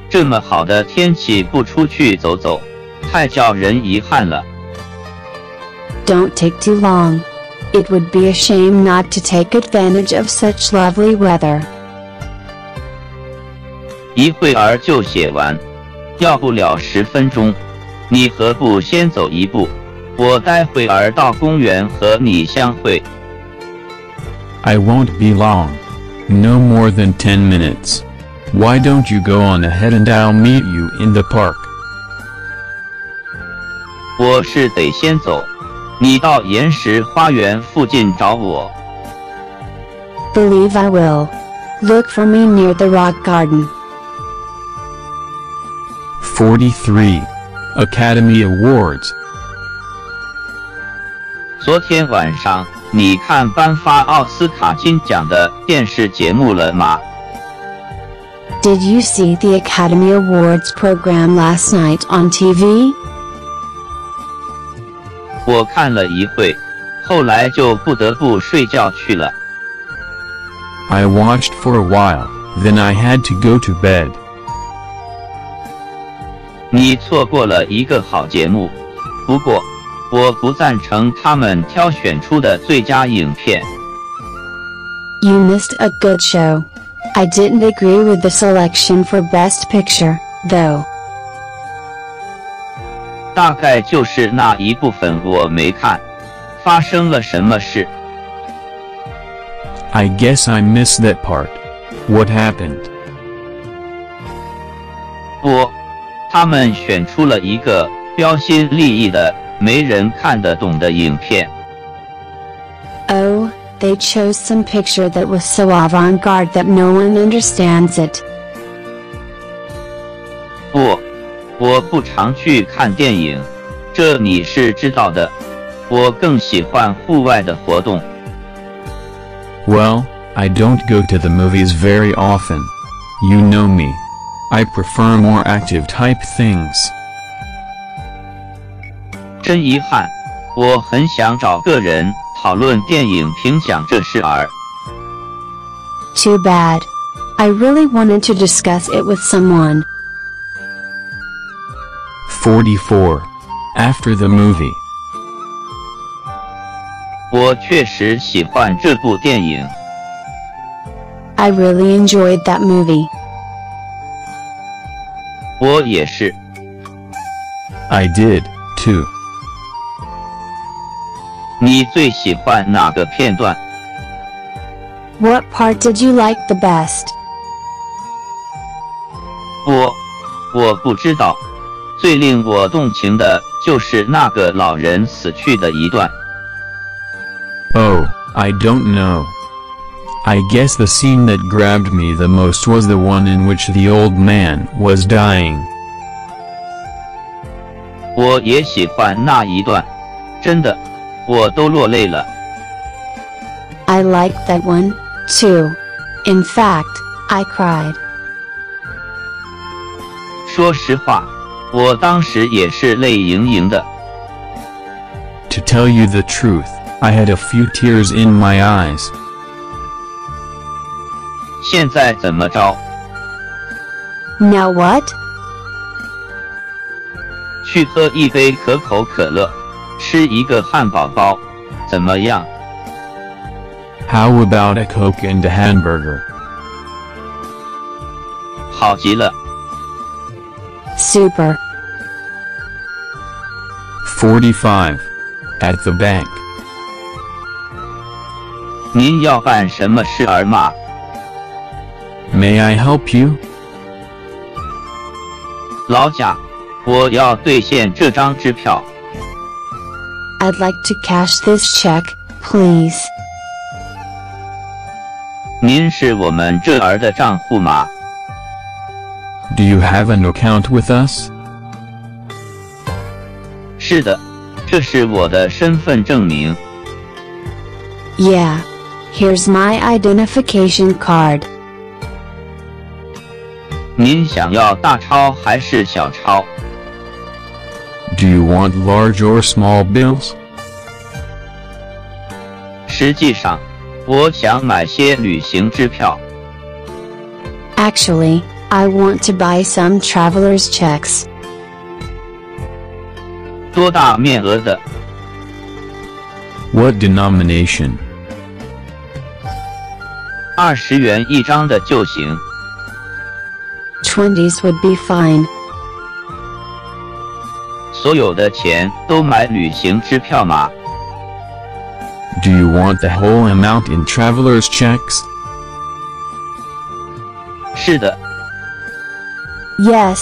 这么好的天气不出去走走，太叫人遗憾了。Don't take too long. It would be a shame not to take advantage of such lovely weather. 一会儿就写完，要不了十分钟。你何不先走一步？我待会儿到公园和你相会。I won't be long. No more than ten minutes. Why don't you go on ahead and I'll meet you in the park? 我是得先走，你到岩石花园附近找我。Believe I will. Look for me near the rock garden. forty-three. Academy Awards. 昨天晚上你看颁发奥斯卡金奖的电视节目了吗 ？Did you see the Academy Awards program last night on T V? 我看了一会，后来就不得不睡觉去了。I watched for a while, then I had to go to bed. 你错过了一个好节目，不过我不赞成他们挑选出的最佳影片。You missed a good show. I didn't agree with the selection for best picture, though. 大概就是那一部分我没看。发生了什么事 ？I guess I missed that part. What happened? 我。他们选出了一个标新立异的、没人看得懂的影片。Oh, they chose some picture that was so avant-garde that no one understands it. 不，我不常去看电影，这你是知道的。我更喜欢户外的活动。Well, I don't go to the movies very often. You know me. I prefer more active type things. 真遗憾，我很想找个人讨论电影评奖这事儿。Too bad. I really wanted to discuss it with someone. forty-four. After the movie. 我确实喜欢这部电影。I really enjoyed that movie. 我也是。I did, too. 你最喜欢哪个片段 ？What part did you like the best? 我，我不知道。最令我动情的就是那个老人死去的一段。Oh, I don't know. I guess the scene that grabbed me the most was the one in which the old man was dying. 我也喜欢那一段，真的，我都落泪了。I liked that one, too. In fact, I cried. 说实话，我当时也是泪盈盈的。To tell you the truth, I had a few tears in my eyes. 现在怎么着 ？Now what? 去喝一杯可口可乐，吃一个汉堡包，怎么样 ？How about a Coke and a hamburger? 好极了。Super. forty-five. At the bank. 您要办什么事儿嘛？May I help you? 老贾，我要兑现这张支票。I'd like to cash this check, please. 您是我们这儿的账户吗 ？Do you have an account with us? 是的，这是我的身份证明。Yeah, here's my identification card. 您想要大钞还是小钞 ？Do you want large or small bills? 实际上，我想买些旅行支票。Actually, I want to buy some traveler's checks. 多大面额的 What denomination? 二十元一张的就行。Twenties would be fine. 所有的钱都买旅行支票吗？ Do you want the whole amount in traveler's checks? 是的。Yes,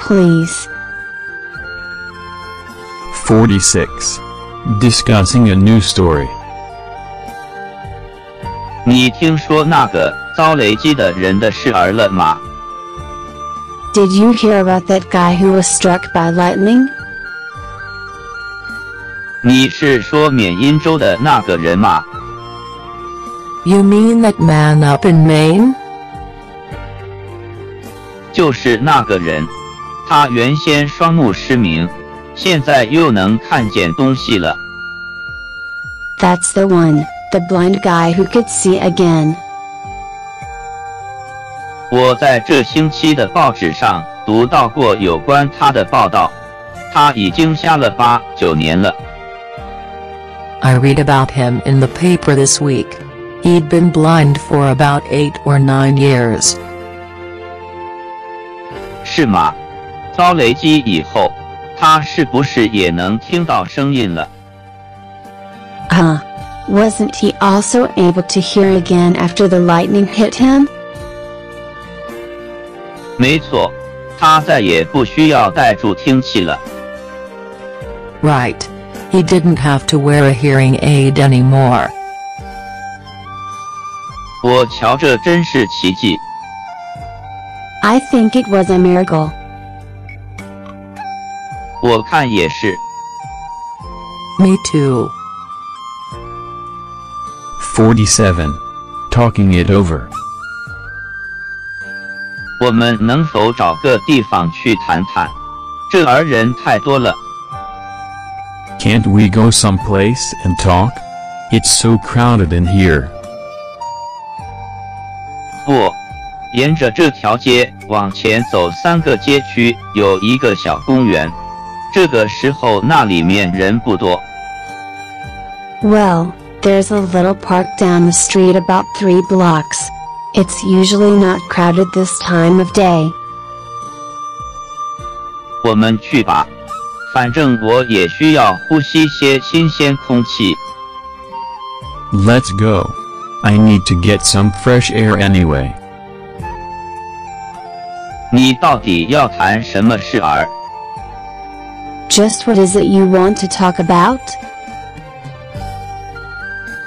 please. forty-six. Discussing a new story. 你听说那个遭雷击的人的事儿了吗？ Did you hear about that guy who was struck by lightning? 你是说缅因州的那个人吗？ You mean that man up in Maine? 就是那个人，他原先双目失明，现在又能看见东西了。 That's the one, the blind guy who could see again. 我在这星期的报纸上读到过有关他的报道，他已经瞎了八九年了。 I read about him in the paper this week. He'd been blind for about eight or nine years. 是吗？遭雷击以后，他是不是也能听到声音了？ Huh? Wasn't he also able to hear again after the lightning hit him? 没错，他再也不需要戴助听器了。Right. He didn't have to wear a hearing aid anymore. 我瞧这真是奇迹。I think it was a miracle. 我看也是。Me too. forty-seven. Talking it over. 我们能否找个地方去谈谈？这儿人太多了。 Can't we go someplace and talk? It's so crowded in here. 不，沿着这条街往前走三个街区，有一个小公园。这个时候那里面人不多。Well, there's a little park down the street about three blocks. It's usually not crowded this time of day. 我们去吧。 反正我也需要呼吸些新鲜空气。Let's go. I need to get some fresh air anyway. 你到底要谈什么事儿？ Just what is it you want to talk about?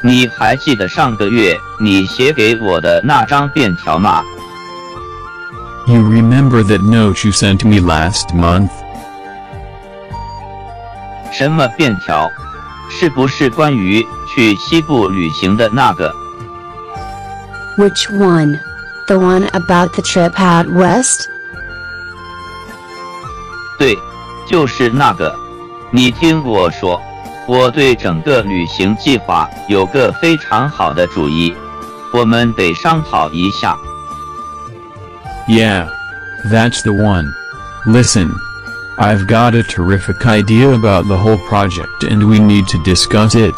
你还记得上个月你写给我的那张便条吗？ You remember that note you sent me last month? 什么便条？是不是关于去西部旅行的那个 ？Which one? The one about the trip out west? 对，就是那个。你听我说，我对整个旅行计划有个非常好的主意，我们得商讨一下。Yeah, that's the one. Listen. I've got a terrific idea about the whole project and we need to discuss it.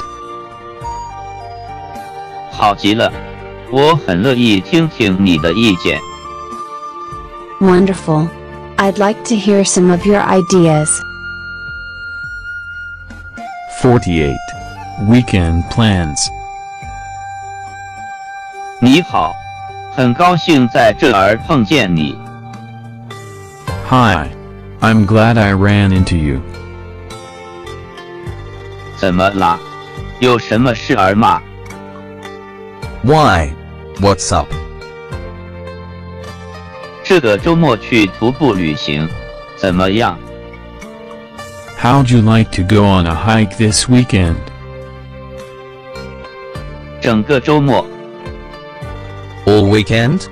好极了，我很乐意听听你的意见。Wonderful. I'd like to hear some of your ideas. forty-eight. Weekend plans. 你好，很高兴在这儿碰见你。Hi. I'm glad I ran into you. 怎么啦？有什么事儿吗？ Why? What's up? 这个周末去徒步旅行，怎么样？ How'd you like to go on a hike this weekend? 整个周末。All weekend?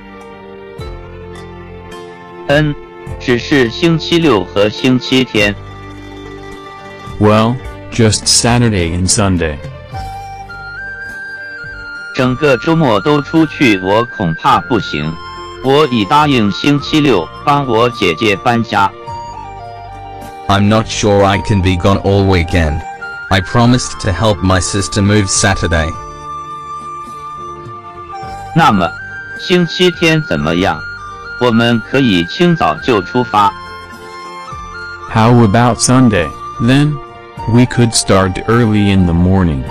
嗯。 只是星期六和星期天。Well, just Saturday and Sunday. 整个周末都出去，我恐怕不行。我已答应星期六帮我姐姐搬家。I'm not sure I can be gone all weekend. I promised to help my sister move Saturday. 那么，星期天怎么样？我们可以清早就出发。How about Sunday, then? We could start early in the morning.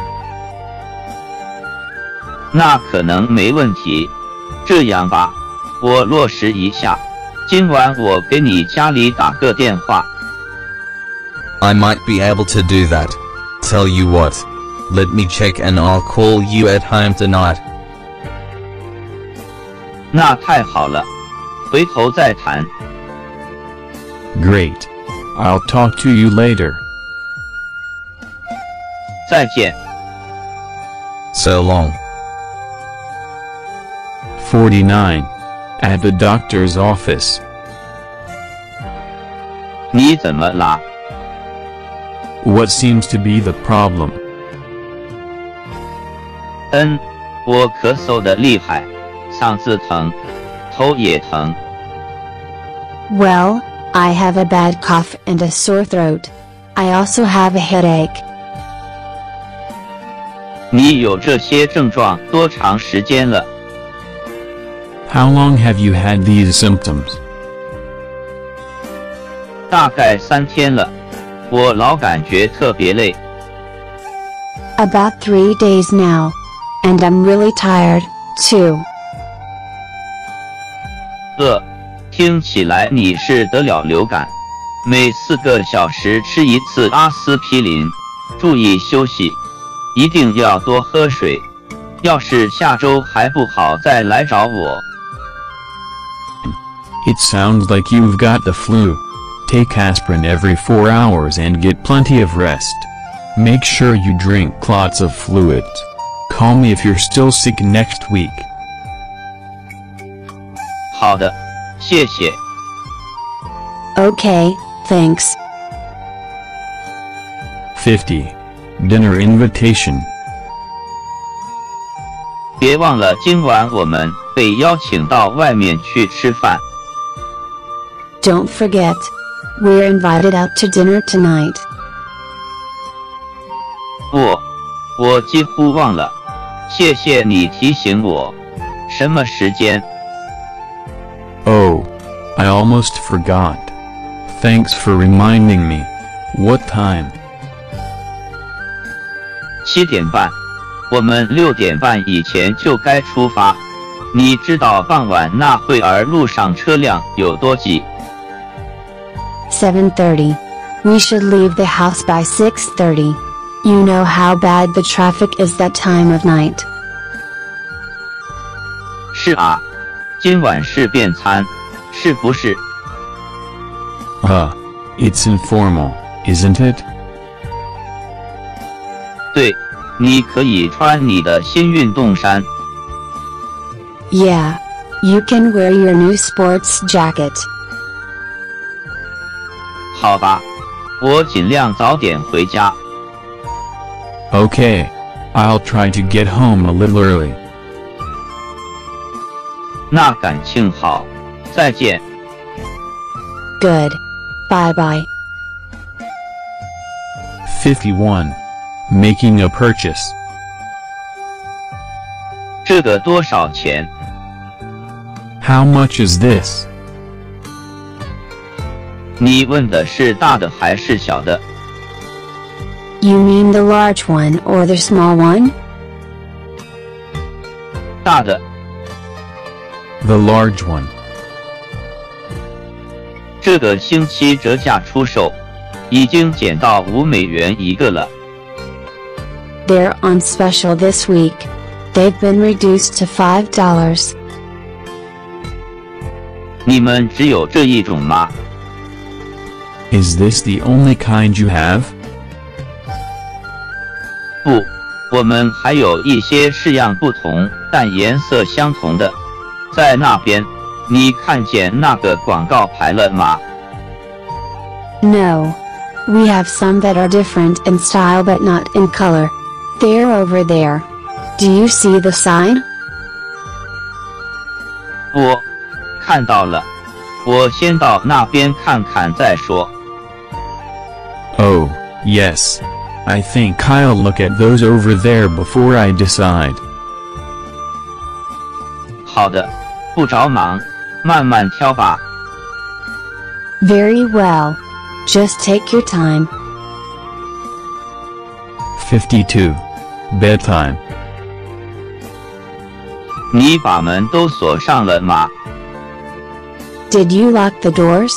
那可能没问题。这样吧，我落实一下。今晚我给你家里打个电话。I might be able to do that. Tell you what, let me check and I'll call you at home tonight. 那太好了，回头再谈。Great. I'll talk to you later. 再见。So long. forty-nine. At the doctor's office. 你怎么啦？ What seems to be the problem? 嗯，我咳嗽的厉害，嗓子疼，头也疼。Well, I have a bad cough and a sore throat. I also have a headache. 你有这些症状多长时间了？ How long have you had these symptoms? 大概三天了。 我老感觉特别累。About three days now, and I'm really tired too. 饿，听起来你是得了流感，每四个小时吃一次阿司匹林，注意休息，一定要多喝水。要是下周还不好，再来找我。It sounds like you've got the flu. Take aspirin every four hours and get plenty of rest. Make sure you drink lots of fluid. Call me if you're still sick next week. 好的，谢谢。Okay, thanks. fifty. Dinner invitation. 别忘了今晚我们被邀请到外面去吃饭。Don't forget. We're invited out to dinner tonight. 不，我几乎忘了。谢谢你提醒我。什么时间 ？Oh, I almost forgot. Thanks for reminding me. What time? 七点半。我们六点半以前就该出发。你知道傍晚那会儿路上车辆有多挤？ seven thirty. We should leave the house by six thirty. You know how bad the traffic is that time of night. 是啊，今晚是便餐，是不是？ Uh, it's informal, isn't it? 对，你可以穿你的新运动衫。Yeah, you can wear your new sports jacket. 好吧，我尽量早点回家。Okay, I'll try to get home a little early. 那感情好，再见。Good, bye bye. fifty-one. Making a purchase. 这个多少钱 ？How much is this? 你问的是大的还是小的 ？You mean the large one or the small one? 大的。The large one. 这个星期折价出售，已经减到五美元一个了。They're on special this week. They've been reduced to five dollars. 你们只有这一种吗？ Is this the only kind you have? 不，我们还有一些式样不同，但颜色相同的。在那边，你看见那个广告牌了吗 ？No, we have some that are different in style but not in color. They're over there. Do you see the sign? 我看到了。我先到那边看看再说。Oh, yes. I think I'll look at those over there before I decide. 好的，不着忙，慢慢挑吧。 Very well. Just take your time. fifty-two. Bedtime. 你把门都锁上了吗？ Did you lock the doors?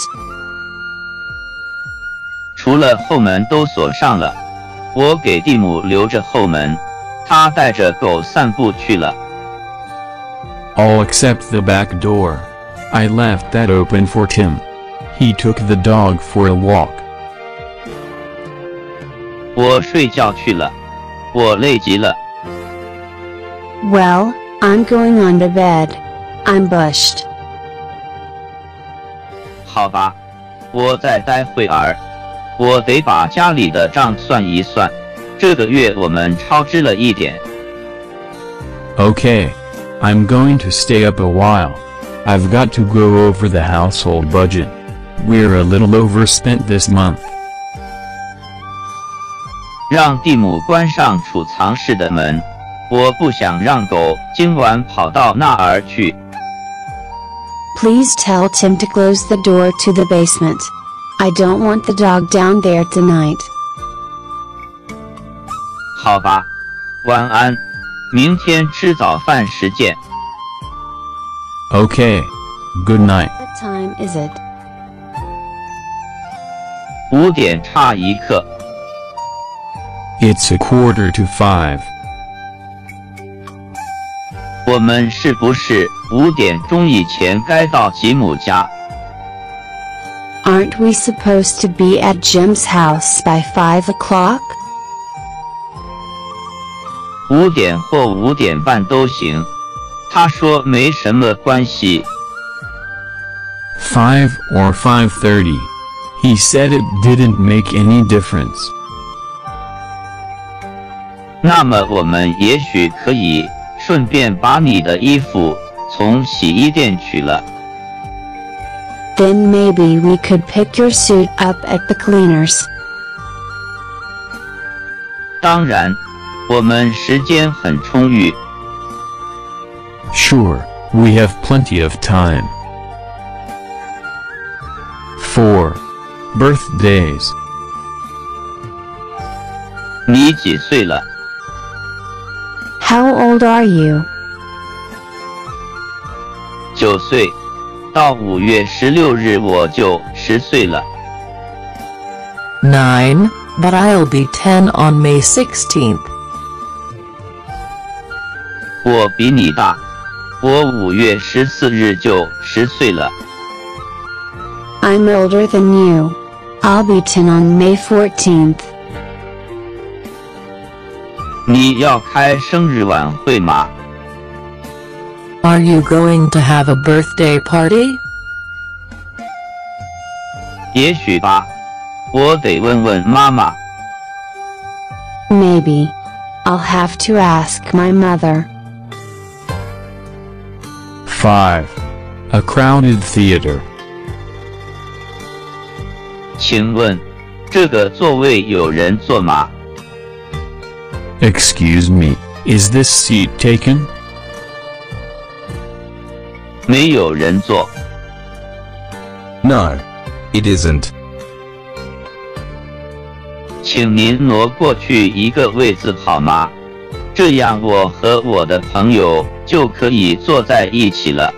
除了后门都锁上了。我给蒂姆留着后门，他带着狗散步去了。 All except the back door. I left that open for Tim. He took the dog for a walk. 我睡觉去了，我累极了。 Well, I'm going on to bed. I'm bushed. 好吧，我再待会儿。我得把家里的账算一算，这个月我们超支了一点。Okay. I'm going to stay up a while. I've got to go over the household budget. We're a little overspent this month. 让蒂姆关上储藏室的门，我不想让狗今晚跑到那儿去。 Please tell Tim to close the door to the basement. I don't want the dog down there tonight. 好吧，晚安。 明天吃早饭时见。Okay, good night. What time is it? 五点差一刻。It's a quarter to five. 我们是不是五点钟以前该到吉姆家 ？Aren't we supposed to be at Jim's house by five o'clock? 五点或五点半都行，他说没什么关系。Five or five thirty, he said it didn't make any difference. 那么我们也许可以顺便把你的衣服从洗衣店取了。Then maybe we could pick your suit up at the cleaners. 当然。 我们时间很充裕。Sure, we have plenty of time. Four. Birthdays. 你几岁了 ？How old are you? 九岁，到五月十六日我就十岁了。Nine, but I'll be ten on May sixteenth. 我比你大，我五月十四日就十岁了。I'm older than you. I'll be ten on May fourteenth. 你要开生日晚会吗 ？Are you going to have a birthday party? 也许吧，我得问问妈妈。Maybe. I'll have to ask my mother. Five. A crowded theater. 请问，这个座位有人坐吗 ？Excuse me, is this seat taken? 没有人坐。No, it isn't. 请您挪过去一个位子好吗？这样我和我的朋友就可以坐在一起了。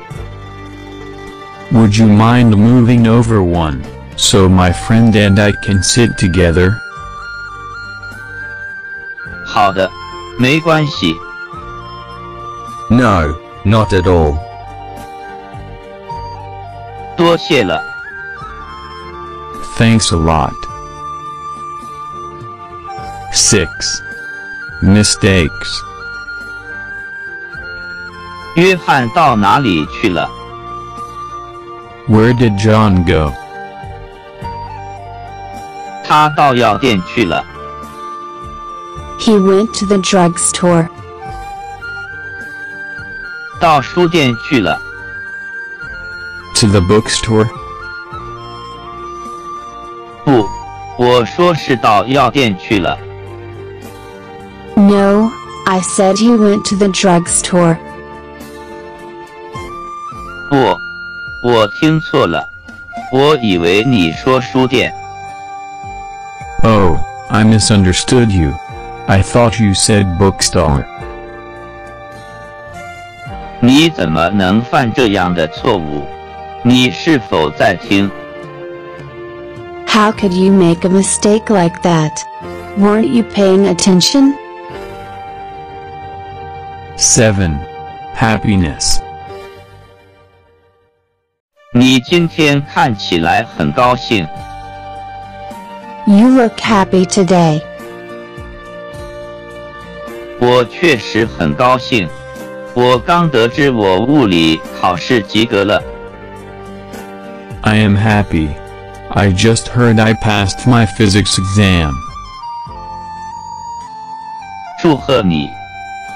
Would you mind moving over one, so my friend and I can sit together? 好的，没关系。No, not at all. 多谢了。Thanks a lot. Six. Mistakes. 约翰到哪里去了 ？Where did John go? 他到药店去了。He went to the drugstore. 到书店去了。To the bookstore. 不，我说是到药店去了。No, I said he went to the drugstore. 不，我听错了，我以为你说书店。Oh, I misunderstood you. I thought you said bookstore. 你怎么能犯这样的错误？你是否在听？ How could you make a mistake like that? Weren't you paying attention? seven. Happiness. 你今天看起来很高兴。You look happy today. 我确实很高兴。我刚得知我物理考试及格了。I am happy. I just heard I passed my physics exam. 祝贺你。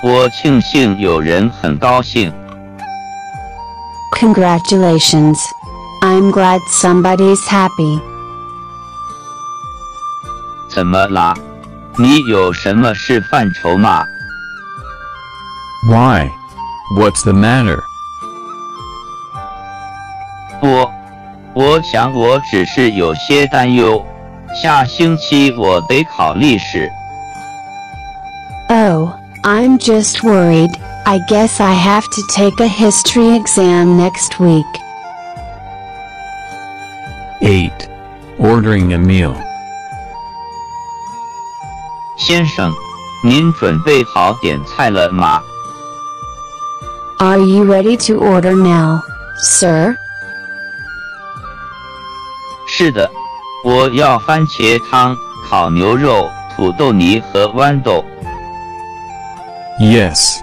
我庆幸有人很高兴。Congratulations! I'm glad somebody's happy. 怎么啦？你有什么事犯愁吗 ？Why? What's the matter? 不，我想我只是有些担忧。下星期我得考历史。Oh. I'm just worried. I guess I have to take a history exam next week. eight. Ordering a meal. 先生，您准备好点菜了吗？ Are you ready to order now, sir? 是的，我要番茄汤、烤牛肉、土豆泥和豌豆。 Yes.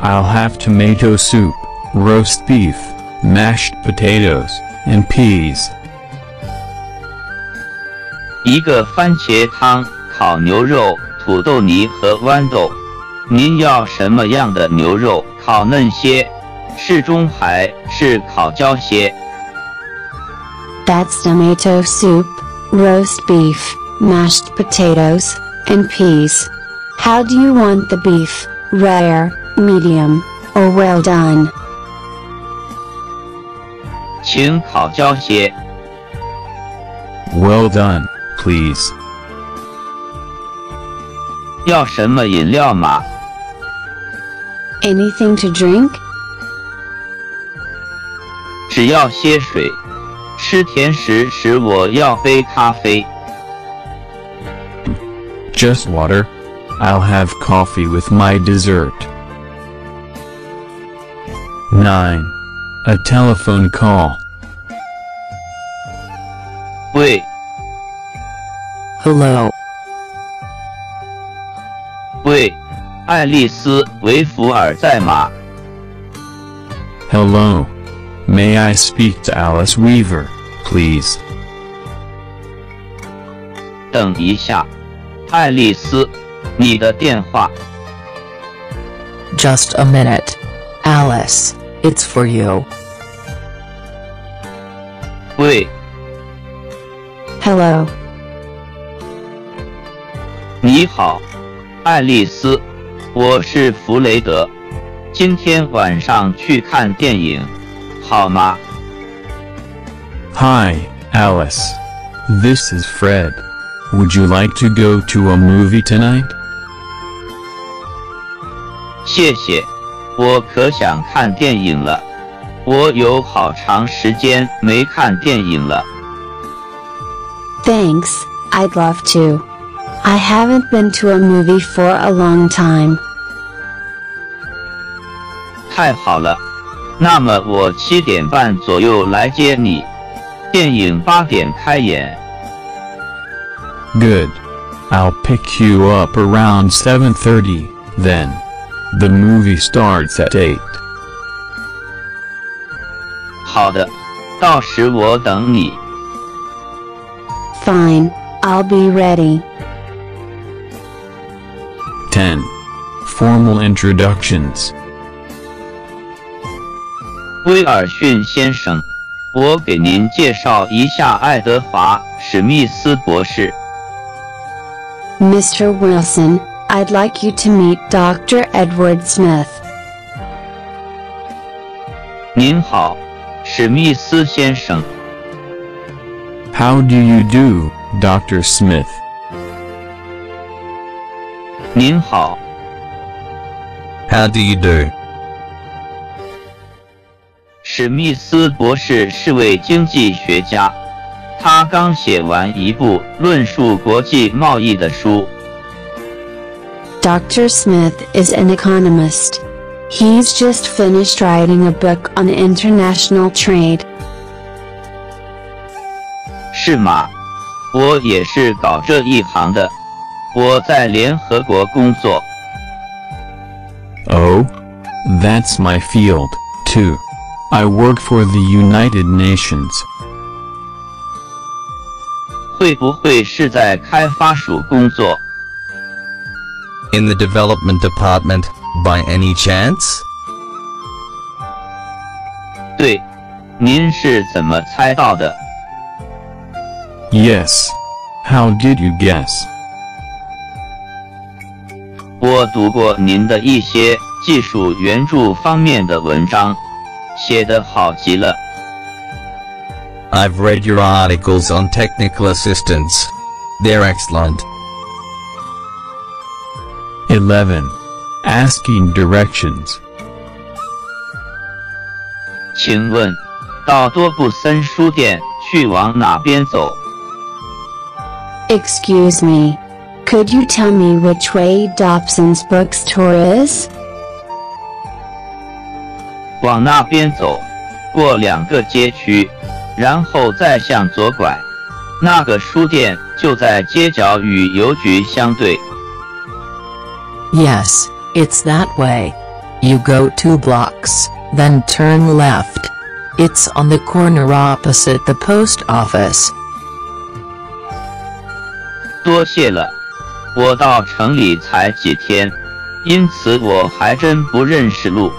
I'll have tomato soup, roast beef, mashed potatoes, and peas. 一个番茄汤、烤牛肉、土豆泥和豌豆。您要什么样的牛肉？烤嫩些，是中还是烤焦些 ？That's tomato soup, roast beef, mashed potatoes, and peas. How do you want the beef? Rare, medium, or well done. 请烤焦些。Well done, please. 要什么饮料吗 ？Anything to drink? 只要些水。吃甜食时我要杯咖啡。Just water. I'll have coffee with my dessert. nine. A telephone call. Wait. Hello. Wait. 爱丽丝·维福尔在吗 ？Hello. May I speak to Alice Weaver, please? 等一下，爱丽丝。 你的电话。Just a minute, Alice. It's for you. Wait. Hello. 你好，爱丽丝，我是弗雷德。今天晚上去看电影，好吗 ？Hi, Alice. This is Fred. Would you like to go to a movie tonight? 谢谢，我可想看电影了。我有好长时间没看电影了。Thanks, I'd love to. I haven't been to a movie for a long time. 太好了，那么我七点半左右来接你。电影八点开演。Good. I'll pick you up around seven thirty, then. The movie starts at eight. 好的，到时我等你。Fine, I'll be ready. ten. Formal introductions. 威尔逊先生，我给您介绍一下爱德华·史密斯博士。Mister Wilson. I'd like you to meet Doctor Edward Smith. 您好，史密斯先生。 How do you do, Doctor Smith? 您好。 How do you do? 史密斯博士是位经济学家，他刚写完一部论述国际贸易的书。 Doctor Smith is an economist. He's just finished writing a book on international trade. 是吗？我也是搞这一行的。我在联合国工作。Oh, that's my field, too. I work for the United Nations. 会不会是在开发署工作？ In the development department, by any chance? 对，您是怎么猜到的？ Yes. How did you guess? 我读过您的一些技术援助方面的文章，写得好极了。I've read your articles on technical assistance. They're excellent. eleven. Asking directions. 请问，到多布森书店去往哪边走？ Excuse me, could you tell me which way Dobson's Bookstore is? 往那边走，过两个街区，然后再向左拐，那个书店就在街角与邮局相对。 Yes, it's that way. You go two blocks, then turn left. It's on the corner opposite the post office. 多谢了，我到城里才几天，因此我还真不认识路。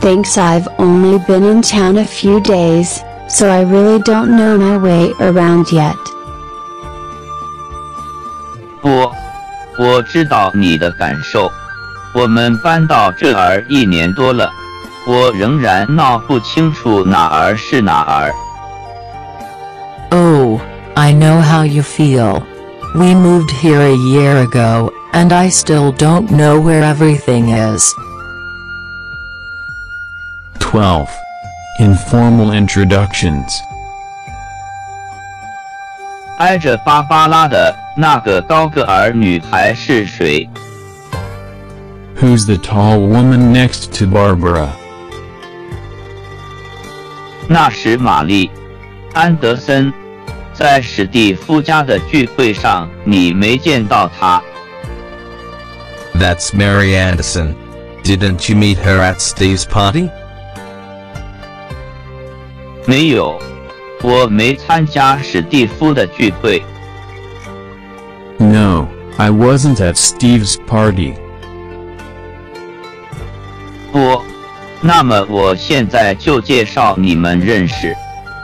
Thanks, I've only been in town a few days, so I really don't know my way around yet. 不。 我知道你的感受。我们搬到这儿一年多了，我仍然闹不清楚哪儿是哪儿。Oh, I know how you feel. We moved here a year ago, and I still don't know where everything is. twelve. Informal introductions. 挨着芭芭拉的那个高个儿女孩是谁 ？Who's the tall woman next to Barbara? 那时玛丽·安德森在史蒂夫家的聚会上，你没见到她。That's Mary Anderson. Didn't you meet her at Steve's party? 没有。 我没参加史蒂夫的聚会。No, I wasn't at Steve's party. 不，那么我现在就介绍你们认识。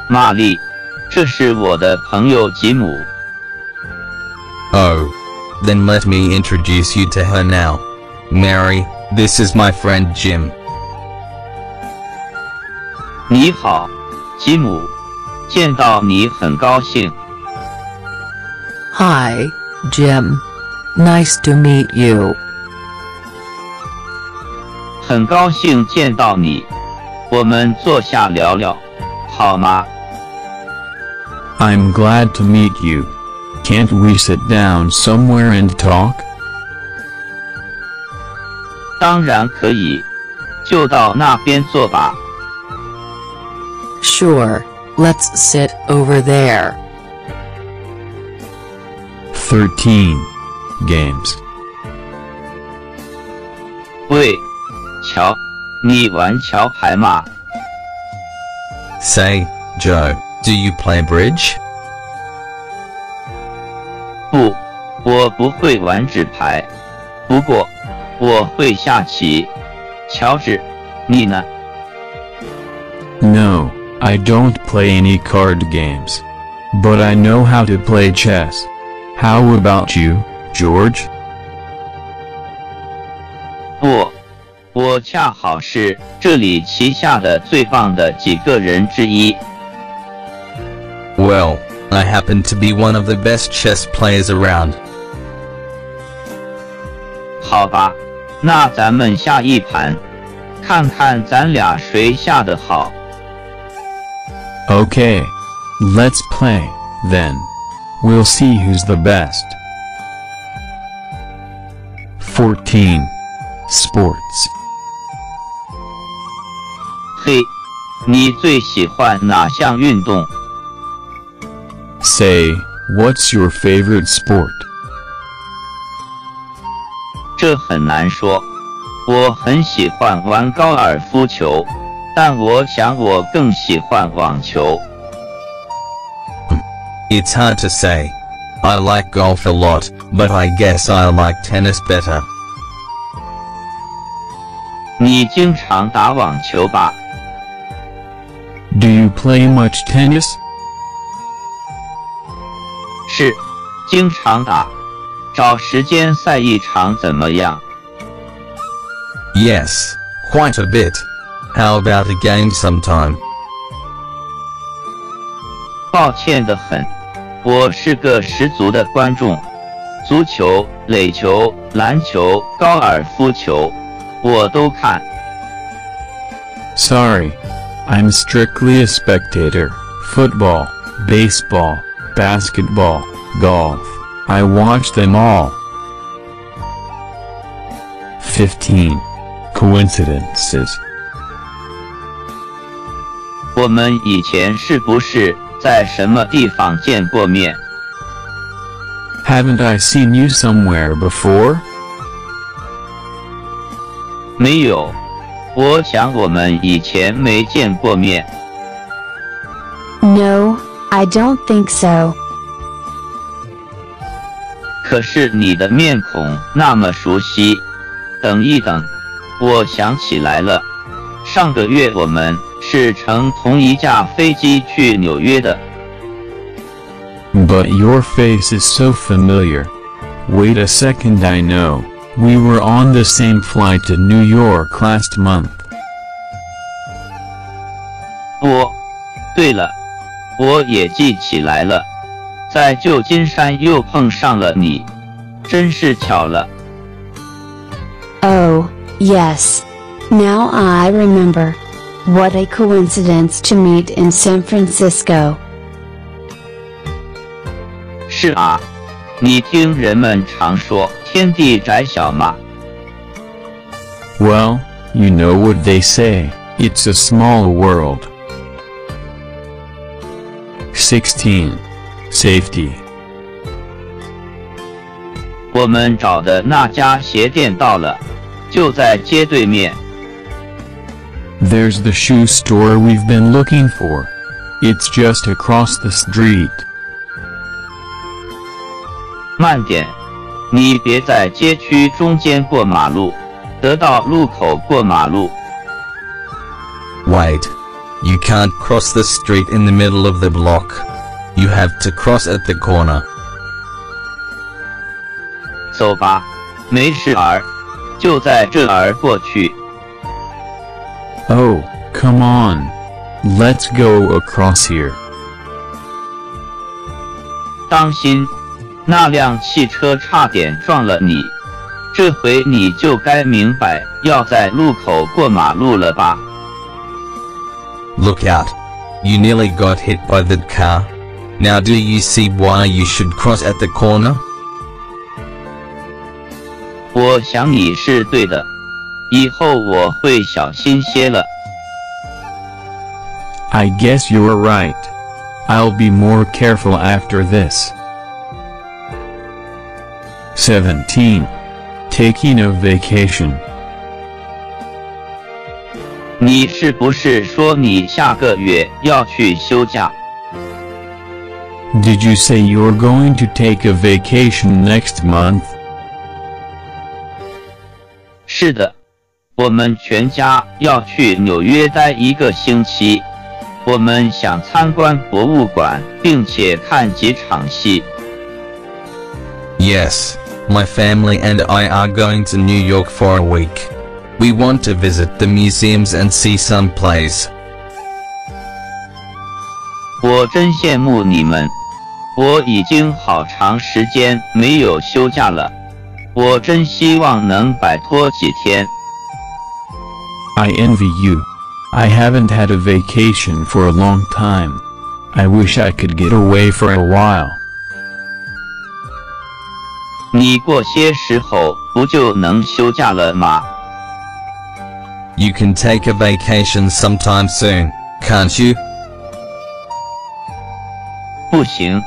玛丽，这是我的朋友吉姆。Oh, then let me introduce you to her now. Mary, this is my friend Jim. 你好，吉姆。 见到你很高兴。Hi, Jim. Nice to meet you. 很高兴见到你。我们坐下聊聊，好吗 ？I'm glad to meet you. Can't we sit down somewhere and talk? 当然可以，就到那边坐吧。Sure. Let's sit over there. thirteen. Games. 喂，乔，你玩桥牌吗 ？Say, Joe, do you play bridge? 不，我不会玩纸牌，不过我会下棋。乔治，你呢 ？No. I don't play any card games. But I know how to play chess. How about you, George? 不，我恰好是这里旗下的最棒的几个人之一。Well, I happen to be one of the best chess players around. 好吧，那咱们下一盘，看看咱俩谁下得好。Okay, let's play, then. We'll see who's the best. fourteen. Sports. 嘿，你最喜欢哪项运动？ Say, what's your favorite sport? 这很难说。我很喜欢玩高尔夫球，但我想我更喜欢网球。It's hard to say. I like golf a lot, but I guess I like tennis better. 你经常打网球吧？ Do you play much tennis? 是，经常打。找时间赛一场怎么样？ Yes, quite a bit. How about a game sometime? 抱歉得很，我是个十足的观众。足球、垒球、篮球、高尔夫球，我都看。Sorry, I'm strictly a spectator. Football, baseball, basketball, golf. I watch them all. fifteen. Coincidences. 我们以前是不是在什么地方见过面？ Haven't I seen you somewhere before? 没有，我想我们以前没见过面。No, I don't think so. 可是你的面孔那么熟悉。等一等，我想起来了，上个月我们是乘同一架飞机去纽约的。But your face is so familiar. Wait a second, I know. We were on the same flight to New York last month. 我，对了，我也记起来了，在旧金山又碰上了你，真是巧了。Oh, yes. Now I remember. What a coincidence to meet in San Francisco. 是啊，你听人们常说天地窄小嘛。Well, you know what they say. It's a small world. sixteen. Safety. 我们找的那家鞋店到了，就在街对面。There's the shoe store we've been looking for. It's just across the street. 慢点，你别在街区中间过马路，得到路口过马路。Wait, you can't cross the street in the middle of the block. You have to cross at the corner. 走吧，没事儿，就在这儿过去。Oh, come on. Let's go across here. 当心，那辆汽车差点撞了你。这回你就该明白要在路口过马路了吧 ？Look out! You nearly got hit by the car. Now do you see why you should cross at the corner? 我想你是对的。以后我会小心些了。I guess you're right. I'll be more careful after this. seventeen. Taking a vacation. 你是不是说你下个月要去休假？ Did you say you're going to take a vacation next month? 是的。我们全家要去纽约待一个星期，我们想参观博物馆，并且看几场戏。Yes, My family and I are going to New York for a week. We want to visit the museums and see some plays. 我真羡慕你们，我已经好长时间没有休假了，我真希望能摆脱几天。 I envy you. I haven't had a vacation for a long time. I wish I could get away for a while. 你过些时候不就能休假了吗？ You can take a vacation sometime soon, can't you? 不行，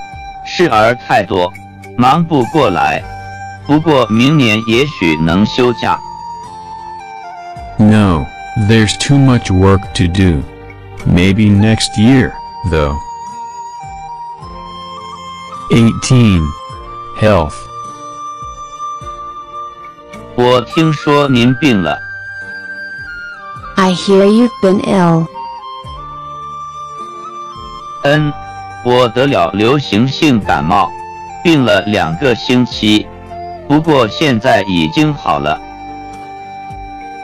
事儿太多，忙不过来。不过明年也许能休假。 No, there's too much work to do. Maybe next year, though. eighteen. Health. 我听说您病了。 I hear you've been ill. 嗯，我得了流行性感冒，病了两个星期，不过现在已经好了。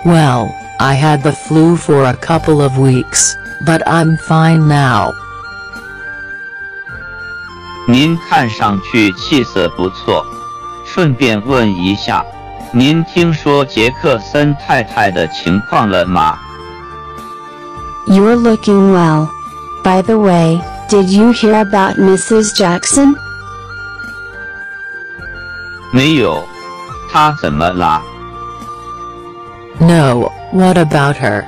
Well, I had the flu for a couple of weeks, but I'm fine now. 您看上去气色不错，顺便问一下。 您听说杰克森太太的情况了吗？ You're looking well. By the way, did you hear about Missus Jackson? 没有，她怎么了？ No, what about her?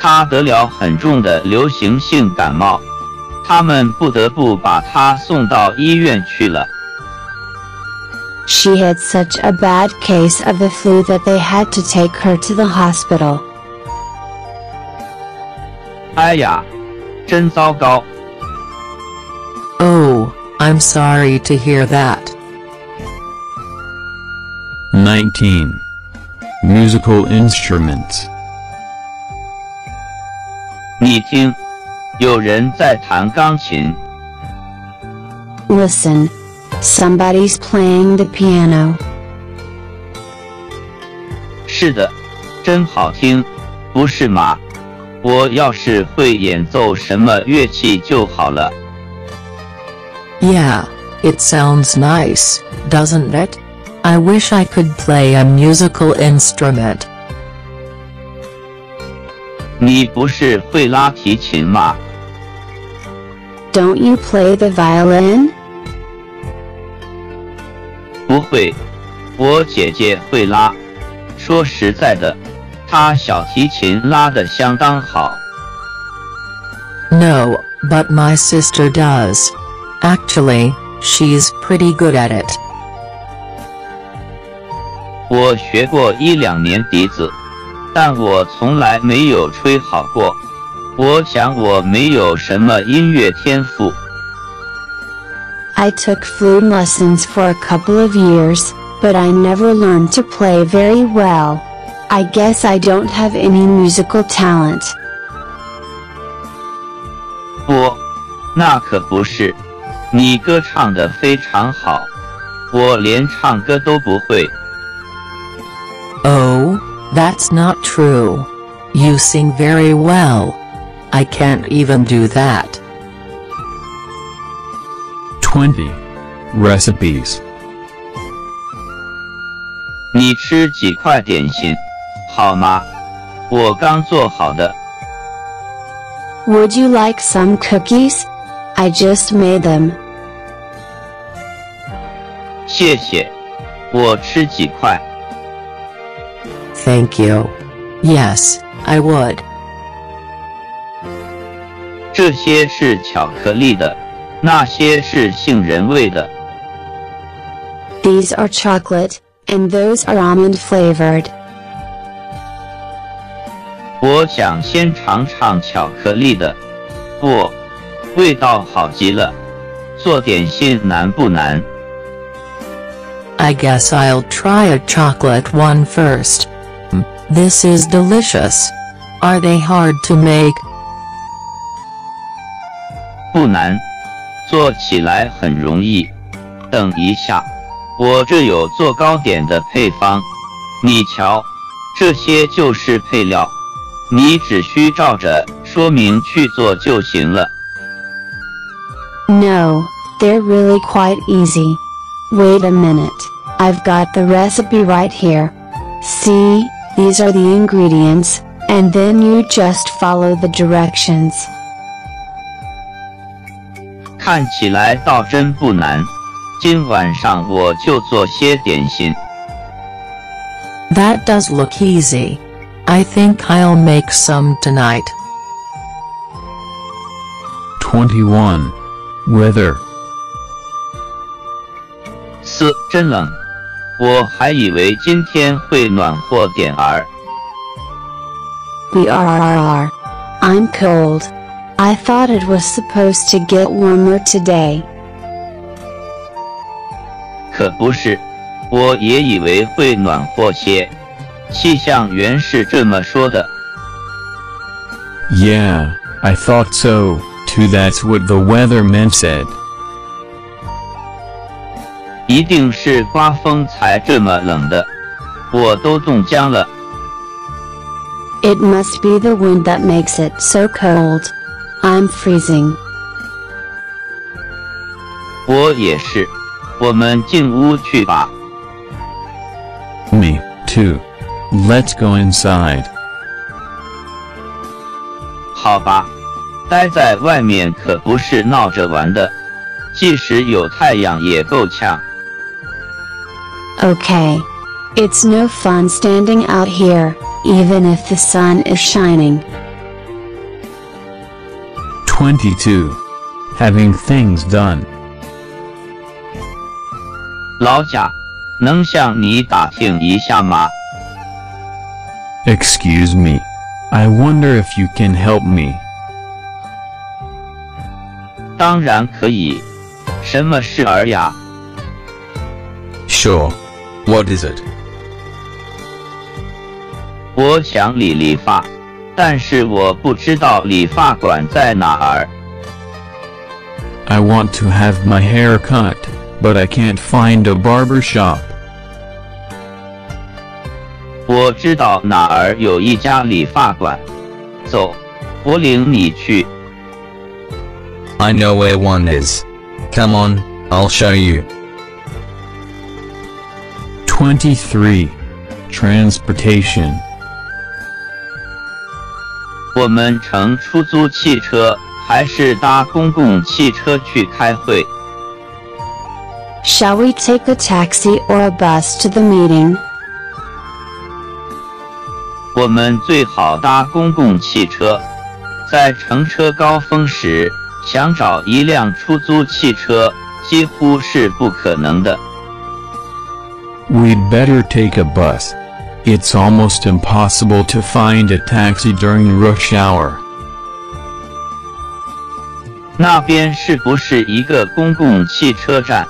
她得了很重的流行性感冒，他们不得不把她送到医院去了。 She had such a bad case of the flu that they had to take her to the hospital. 哎呀，真糟糕。 Oh, I'm sorry to hear that. nineteen. Musical instruments. 你听，有人在弹钢琴。 Listen. Somebody's playing the piano. 是的，真好听，不是吗？我要是会演奏什么乐器就好了。Yeah, it sounds nice, doesn't it? I wish I could play a musical instrument. 你不是会拉提琴吗？ Don't you play the violin? 不会，我姐姐会拉。说实在的，她小提琴拉得相当好。No, but my sister does. Actually, she's pretty good at it. 我学过一两年笛子，但我从来没有吹好过。我想我没有什么音乐天赋。 I took flute lessons for a couple of years, but I never learned to play very well. I guess I don't have any musical talent. 不，那可不是。你歌唱得非常好，我连唱歌都不会。Oh, that's not true. You sing very well. I can't even do that. twenty. Recipes. 你吃几块点心，好吗？我刚做好的。 Would you like some cookies? I just made them. 谢谢，我吃几块。 Thank you. Yes, I would. 这些是巧克力的。 那些是杏仁味的。These are chocolate, and those are almond flavored. 我想先尝尝巧克力的，不，味道好极了。做点心难不难 ？I guess I'll try a chocolate one first. This is delicious. Are they hard to make? 不难。 做起来很容易，等一下，我这有做糕点的配方，你瞧，这些就是配料，你只需照着说明去做就行了。” No, they're really quite easy. Wait a minute, I've got the recipe right here. See, these are the ingredients, and then you just follow the directions. 看起来倒真不难，今晚上我就做些点心。 That does look easy. I think I'll make some tonight. twenty-one. Weather. 四，真冷，我还以为今天会暖和点儿。 We are, are, are. I'm cold. I thought it was supposed to get warmer today. 可不是，我也以为会暖和些。气象员是这么说的。Yeah, I thought so, too. That's what the weatherman said. 一定是刮风才这么冷的，我都冻僵了。It must be the wind that makes it so cold. I'm freezing. 我也是，我们进屋去吧。Me too. Let's go inside. 好吧，待在外面可不是闹着玩的，即使有太阳也够呛。Okay. It's no fun standing out here, even if the sun is shining. twenty-two. Having things done. 老贾，能向你打听一下吗？ Excuse me. I wonder if you can help me. 当然可以。什么事儿呀？ Sure. What is it? 我想理理发。 但是我不知道理发馆在哪儿。I want to have my hair cut, but I can't find a barber shop. 我知道哪儿有一家理发馆，走，我领你去。I know where one is. Come on, I'll show you. twenty-three. Transportation. 我们乘出租汽车还是搭公共汽车去开会 ？Shall we take a taxi or a bus to the meeting? 我们最好搭公共汽车，在乘车高峰时，想找一辆出租汽车几乎是不可能的。We'd better take a bus. It's almost impossible to find a taxi during rush hour. 那边是不是一个公共汽车站？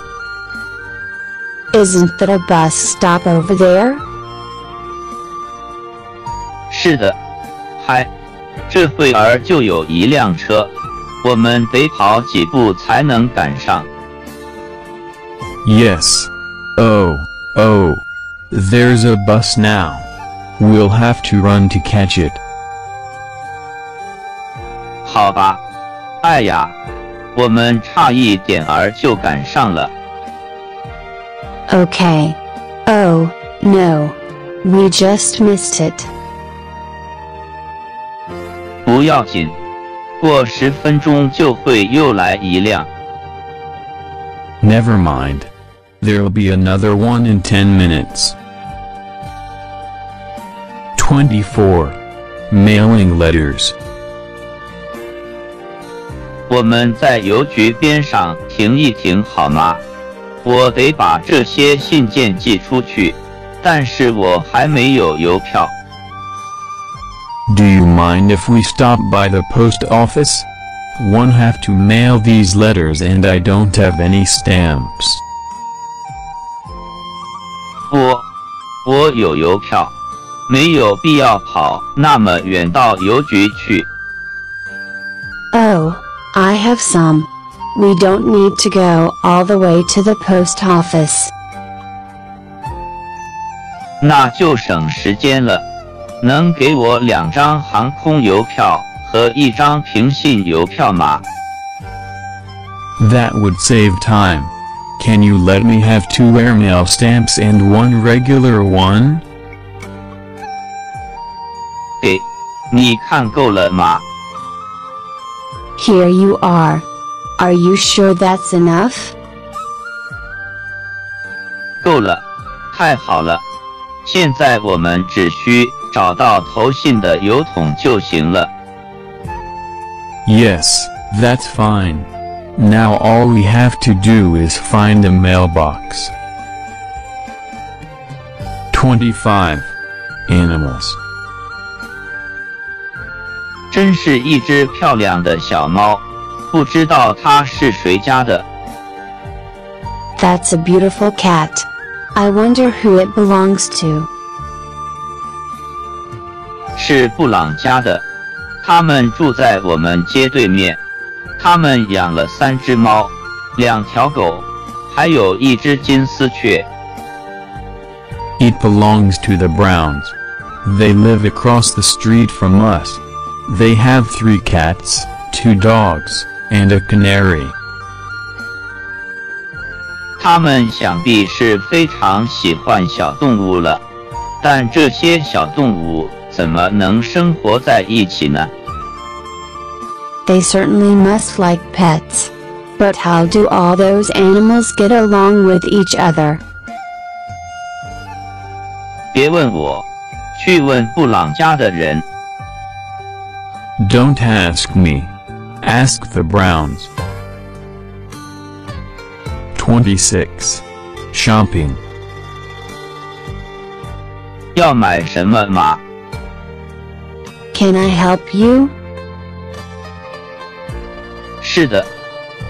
Isn't there a bus stop over there? 是的，嗨，这会儿就有一辆车，我们得跑几步才能赶上。Yes. Oh, oh. There's a bus now. We'll have to run to catch it. 好吧，哎呀，我们差一点儿就赶上了。Okay. Oh, no. We just missed it. 不要紧，过十分钟就会又来一辆。Never mind. There'll be another one in ten minutes. twenty-four. Mailing letters. 我们在邮局边上停一停好吗？我得把这些信件寄出去，但是我还没有邮票。Do you mind if we stop by the post office? One have to mail these letters and I don't have any stamps. 我我有邮票，没有必要跑那么远到邮局去。Oh, I have some. We don't need to go all the way to the post office. 那就省时间了。能给我两张航空邮票和一张平信邮票吗？ That would save time. Can you let me have two airmail stamps and one regular one? 给，你看够了吗？ Here you are. Are you sure that's enough? 够了，太好了。 现在我们只需找到投信的邮筒就行了。Yes, that's fine. Now all we have to do is find the mailbox. twenty-five. Animals. 真是一只漂亮的小猫，不知道它是谁家的。That's a beautiful cat. I wonder who it belongs to. 是布朗家的，他们住在我们街对面。他们养了三只猫，两条狗，还有一只金丝雀。It belongs to the Browns. They live across the street from us. They have three cats, two dogs, and a canary. 他们想必是非常喜欢小动物了，但这些小动物怎么能生活在一起呢 ？They certainly must like pets, but how do all those animals get along with each other? 别问我，去问布朗家的人。Don't ask me, ask the Browns. twenty-six. Shopping. 要买什么吗？ Can I help you? 是的，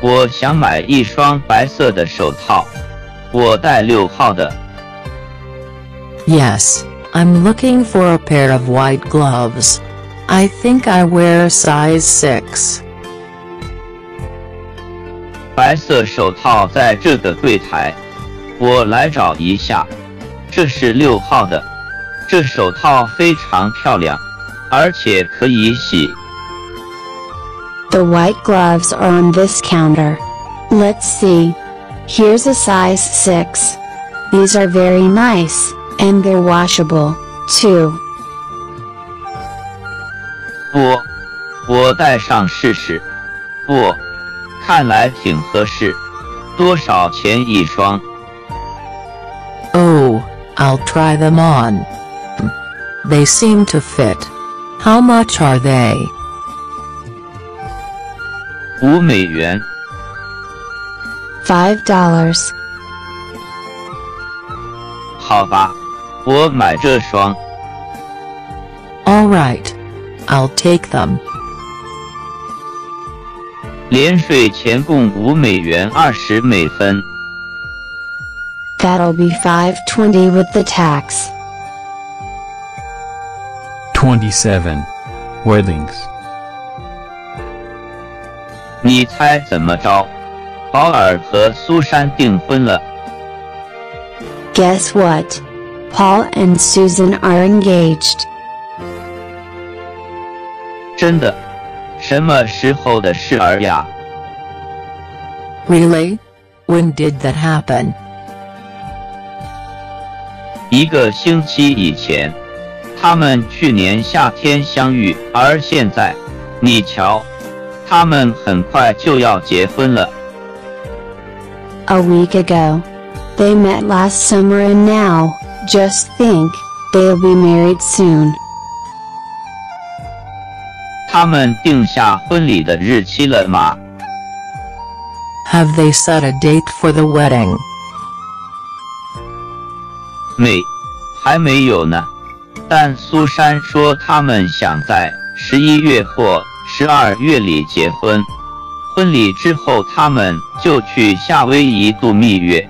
我想买一双白色的手套，我戴六号的。Yes, I'm looking for a pair of white gloves. I think I wear size six. 白色手套在这个柜台，我来找一下。这是六号的，这手套非常漂亮，而且可以洗。The white gloves are on this counter. Let's see. Here's a size six. These are very nice, and they're washable, too. 我，我戴上试试。我。 看来挺合适，多少钱一双 ？Oh, I'll try them on. They seem to fit. How much are they? 五美元。Five dollars. 好吧，我买这双。All right, I'll take them. 连税前共五美元二十美分。That'll be five twenty with the tax. twenty-seven. Weddings. 你猜怎么着？保尔和苏珊订婚了。Guess what? Paul and Susan are engaged. 真的。 什么时候的事儿呀 ？Really? When did that happen? 一个星期以前，他们去年夏天相遇，而现在，你瞧，他们很快就要结婚了。A week ago, they met last summer, and now, just think, they'll be married soon. 他们定下婚礼的日期了吗 ？Have they set a date for the wedding? 没，还没有呢。但苏珊说他们想在十一月或十二月里结婚。婚礼之后，他们就去夏威夷度蜜月。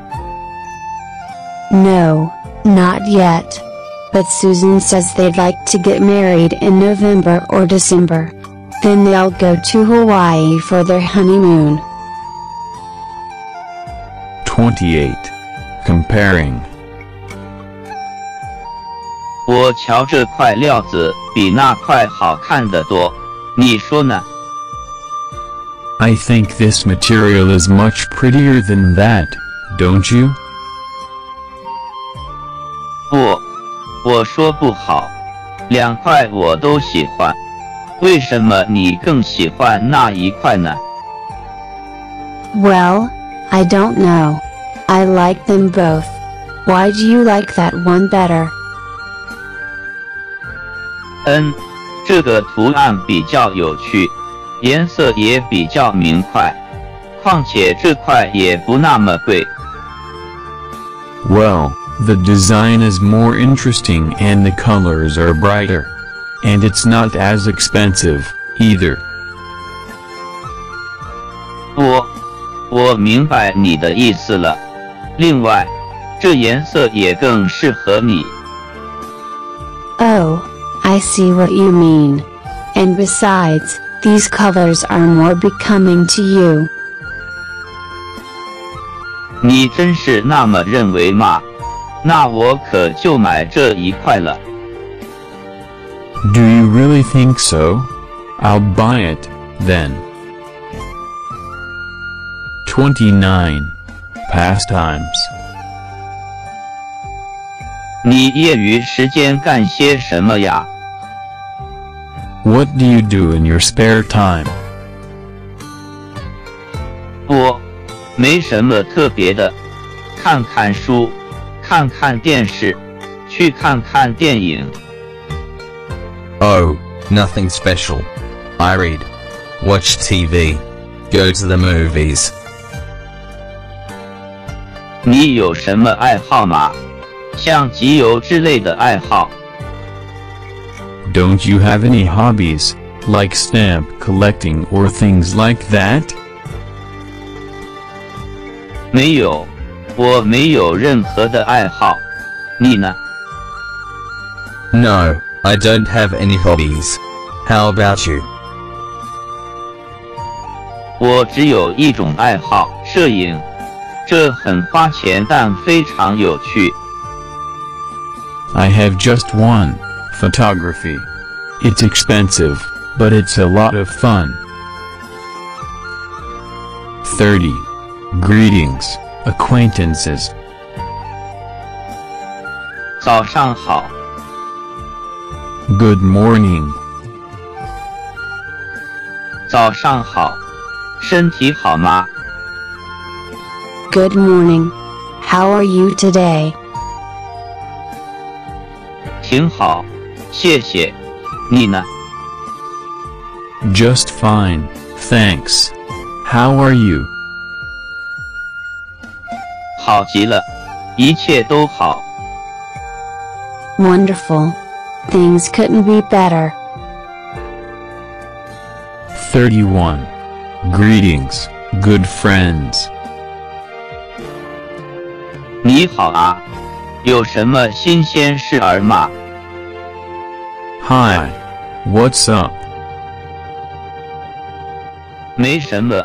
No, not yet. But Susan says they'd like to get married in November or December. Then they'll go to Hawaii for their honeymoon. twenty-eight. Comparing. 我瞧这块料子比那块好看得多，你说呢？ I think this material is much prettier than that, don't you? 不，我说不好，两块我都喜欢，为什么你更喜欢那一块呢？ Well, I don't know. I like them both. Why do you like that one better? 嗯，这个图案比较有趣。 颜色也比较明快，况且这块也不那么贵。Well, the design is more interesting and the colors are brighter. And it's not as expensive, either. 我，我明白你的意思了。另外，这颜色也更适合你。Oh, I see what you mean. And besides, these colors are more becoming to you. 你真是那么认为吗？那我可就买这一块了。Do you really think so? I'll buy it, then. twenty-nine. Pastimes. 你业余时间干些什么呀？ What do you do in your spare time? 我，没什么特别的，看看书，看看电视，去看看电影。Oh, nothing special. I read, watch T V, go to the movies. 你有什么爱好吗？像集邮之类的爱好。 Don't you have any hobbies, like stamp collecting or things like that? 没有，我没有任何的爱好。你呢？ No, I don't have any hobbies. How about you? 我只有一种爱好，摄影。这很花钱，但非常有趣。I have just one. Photography. It's expensive, but it's a lot of fun. thirty. Greetings, acquaintances. 早上好. Good morning. 早上好，身体好吗？ Good morning. How are you today? 挺好。 谢谢，你呢 ？Just fine, thanks. How are you? 好极了，一切都好。Wonderful. Things couldn't be better. thirty-one. Greetings, good friends. 你好啊，有什么新鲜事儿吗？ Hi, what's up? 没什么，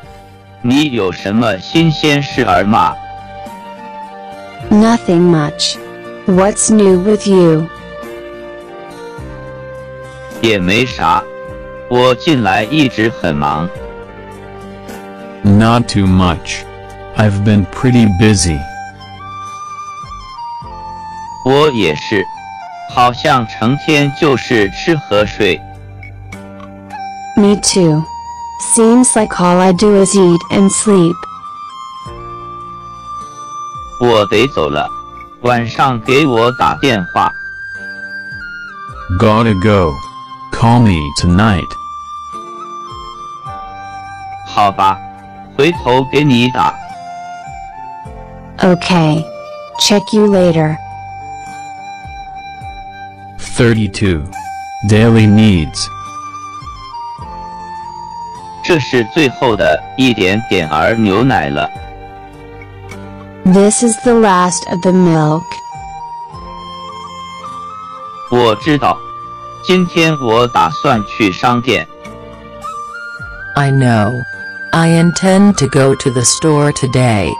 你有什么新鲜事儿吗？ Nothing much. What's new with you? 也没啥，我近来一直很忙。Not too much. I've been pretty busy. 我也是。 好像成天就是吃和睡。Me too. Seems like all I do is eat and sleep. 我得走了，晚上给我打电话。Gotta go. Call me tonight. 好吧，回头给你打。Okay. Check you later. thirty-two. Daily needs. 这是最后的一点点儿牛奶了。This is the last of the milk. 我知道，今天我打算去商店。I know. I intend to go to the store today.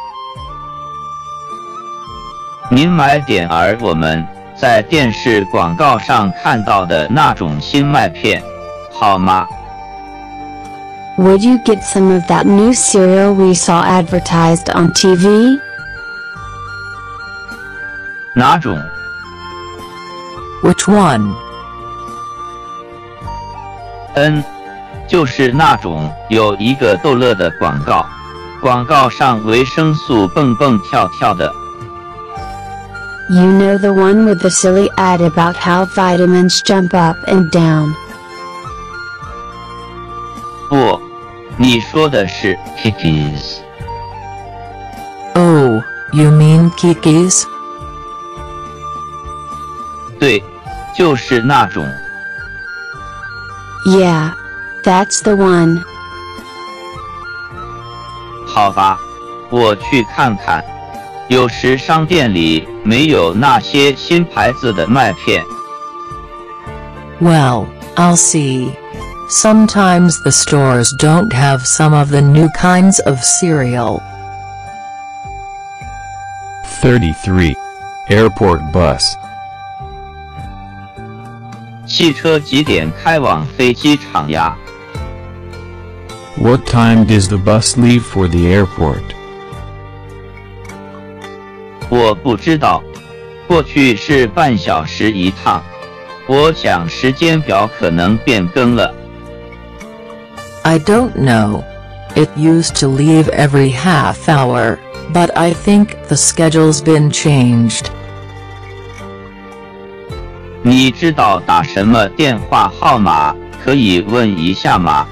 您买点儿我们在电视广告上看到的那种新麦片，好吗？ Would you get some of that new cereal we saw advertised on T V? 哪种？ Which one? 嗯，就是那种有一个逗乐的广告，广告上维生素蹦蹦跳跳的。 You know the one with the silly ad about how vitamins jump up and down. 不，你说的是 Kikis. Oh, you mean Kikis? 对，就是那种。 Yeah, that's the one. 好吧，我去看看。 有时商店里没有那些新牌子的麦片。Well, I'll see. Sometimes the stores don't have some of the new kinds of cereal. thirty-three. Airport bus. 汽车几点开往飞机场呀？ What time does the bus leave for the airport? 我不知道，过去是半小时一趟，我想时间表可能变更了。I don't know. It used to leave every half hour, but I think the schedule's been changed. 你知道打什么电话号码？可以问一下吗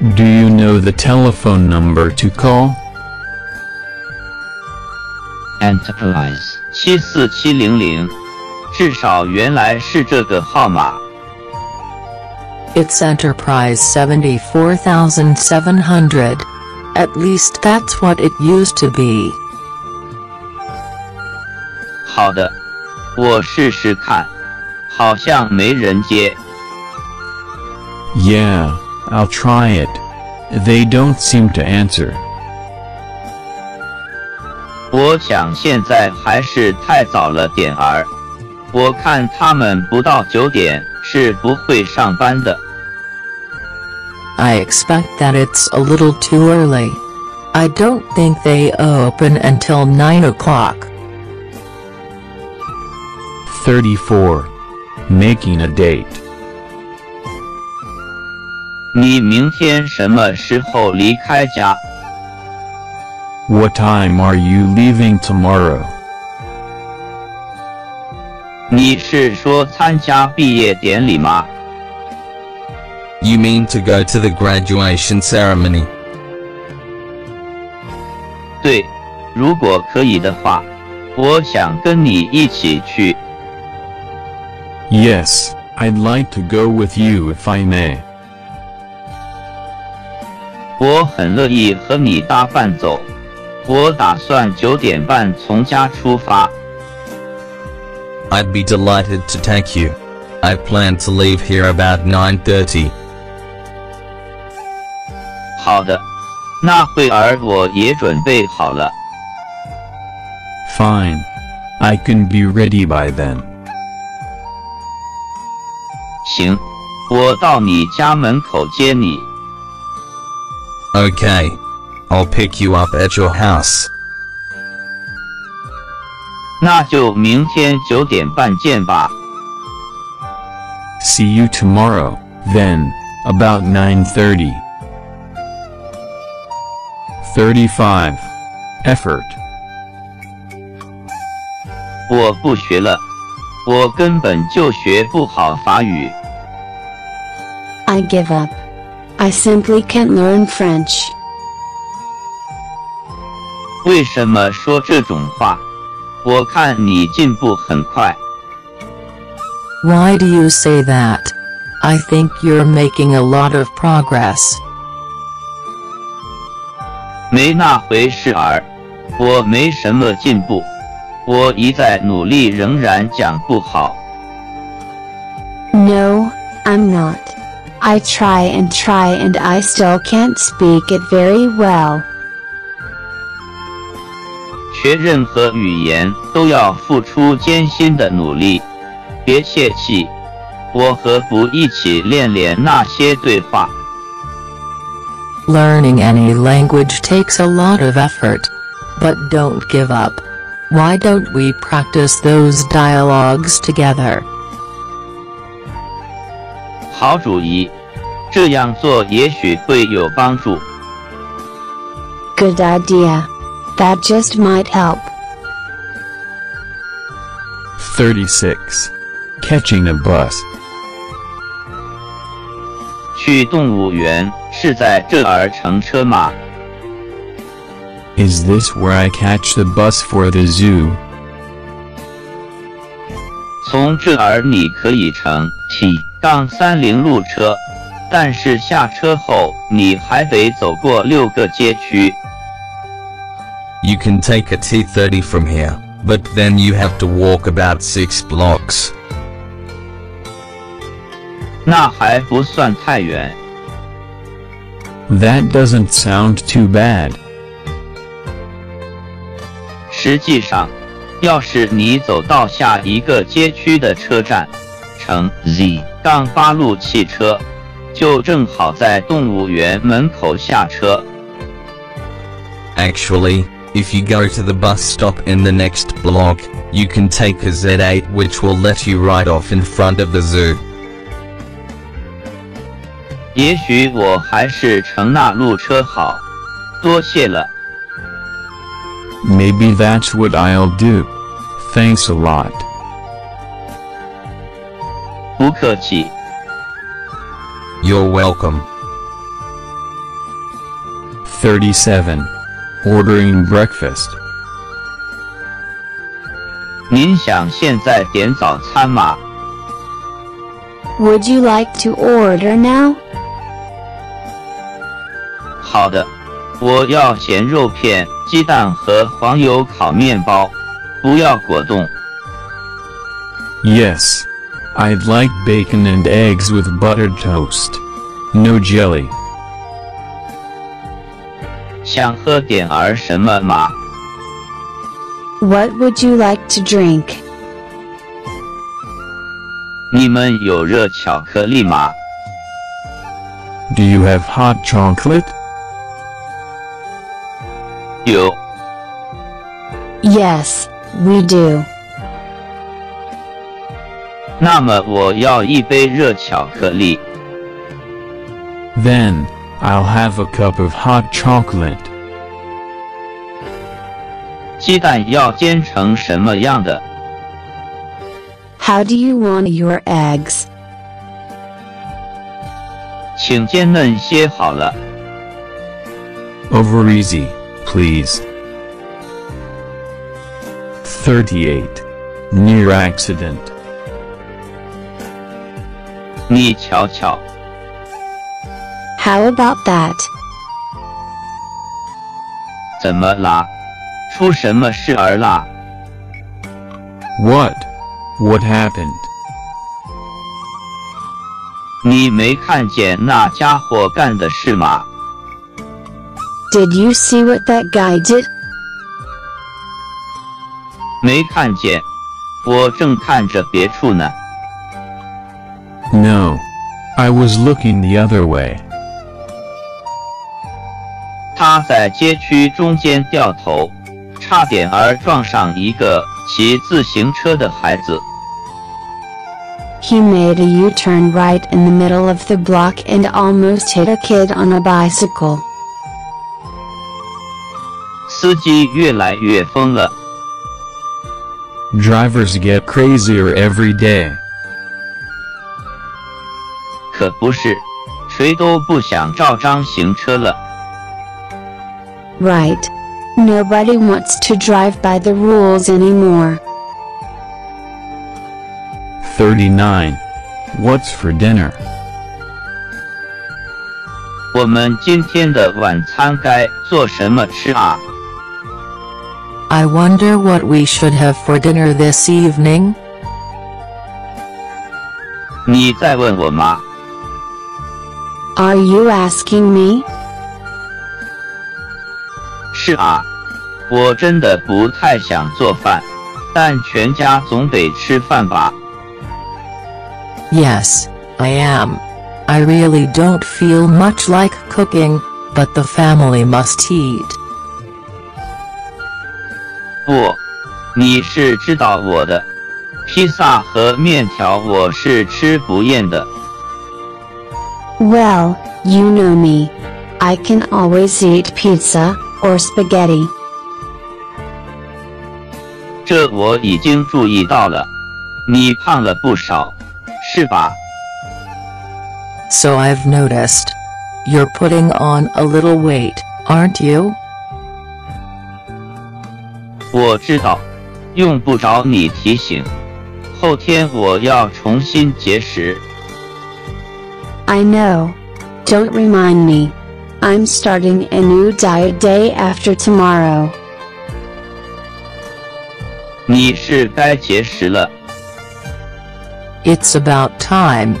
？Do you know the telephone number to call? Enterprise 七四七零零，至少原来是这个号码。It's Enterprise seventy-four thousand seven hundred. At least that's what it used to be. 好的，我试试看。好像没人接。Yeah, I'll try it. They don't seem to answer. 我想现在还是太早了点儿，我看他们不到九点是不会上班的。I expect that it's a little too early. I don't think they open until nine o'clock. thirty-four. Making a date. 你明天什么时候离开家？ What time are you leaving tomorrow? 你是说参加毕业典礼吗？ You mean to go to the graduation ceremony? 对，如果可以的话，我想跟你一起去。Yes, I'd like to go with you if I may. 我很乐意和你搭伴走。 我打算九点半从家出发。I'd be delighted to take you. I plan to leave here about nine thirty. 好的，那会儿我也准备好了。Fine, I can be ready by then. 行，我到你家门口接你。Okay. I'll pick you up at your house. 那就明天九点半见吧。See you tomorrow, then, about nine thirty. thirty-five. Effort. 我不学了，我根本就学不好法语。I give up. I simply can't learn French. 为什么说这种话？我看你进步很快。Why do you say that? I think you're making a lot of progress. 没那回事儿，我没什么进步，我一再努力仍然讲不好。No, I'm not. I try and try and I still can't speak it very well. 学任何语言都要付出艰辛的努力，别泄气。我何不一起练练那些对话？ Learning any language takes a lot of effort. But don't give up. Why don't we practice those dialogues together? 好主意，这样做也许会有帮助。Good idea. That just might help. thirty-six. Catching a bus. 去动物园是在这儿乘车吗？ Is this where I catch the bus for the zoo? 从这儿你可以乘 T 三十 路车，但是下车后你还得走过六个街区。You can take a T thirty from here, but then you have to walk about six blocks. 那还不算太远。That doesn't sound too bad. 实际上，要是你走到下一个街区的车站，乘 Z 八 路汽车，就正好在动物园门口下车。Actually, if you go to the bus stop in the next block, you can take a Z eight which will let you right off in front of the zoo. 也许我还是乘那路车好，多谢了。 Maybe that's what I'll do. Thanks a lot. 不客气。You're welcome. thirty-seven. Ordering breakfast. 您想现在点早餐吗？ Would you like to order now? 好的，我要咸肉片。 鸡蛋和黄油烤面包，不要果冻。Yes, I'd like bacon and eggs with buttered toast. No jelly. 想喝点儿什么吗 ？What would you like to drink? 你们有热巧克力吗 ？Do you have hot chocolate? 有。Yes, we do. 那么我要一杯热巧克力。Then I'll have a cup of hot chocolate. 鸡蛋要煎成什么样的 ？How do you want your eggs? 请煎嫩些好了。Over easy. Please. thirty-eight. Near accident. 你瞧瞧。How about that? 怎么啦？出什么事儿啦 ？What? What happened? 你没看见那家伙干的事吗？ Did you see what that guy did? 没看见，我正看着别处呢。No, I was looking the other way. 他在街区中间掉头，差点儿撞上一个骑自行车的孩子。He made a U-turn right in the middle of the block and almost hit a kid on a bicycle. 司机越来越疯了。Drivers get crazier every day. 可不是，谁都不想照章行车了。Right. Nobody wants to drive by the rules anymore. thirty-nine. What's for dinner? 我们今天的晚餐该做什么吃啊？ I wonder what we should have for dinner this evening? 你在问我吗 ？Are you asking me? 是啊，我真的不太想做饭，但全家总得吃饭吧。Yes, I am. I really don't feel much like cooking, but the family must eat. 不，你是知道我的，披萨和面条我是吃不厌的。Well, you know me. I can always eat pizza or spaghetti. 这我已经注意到了，你胖了不少，是吧？ So I've noticed. You're putting on a little weight, aren't you? 我知道，用不着你提醒。后天我要重新节食。I know. Don't remind me. I'm starting a new diet day after tomorrow. 你是该节食了。It's about time.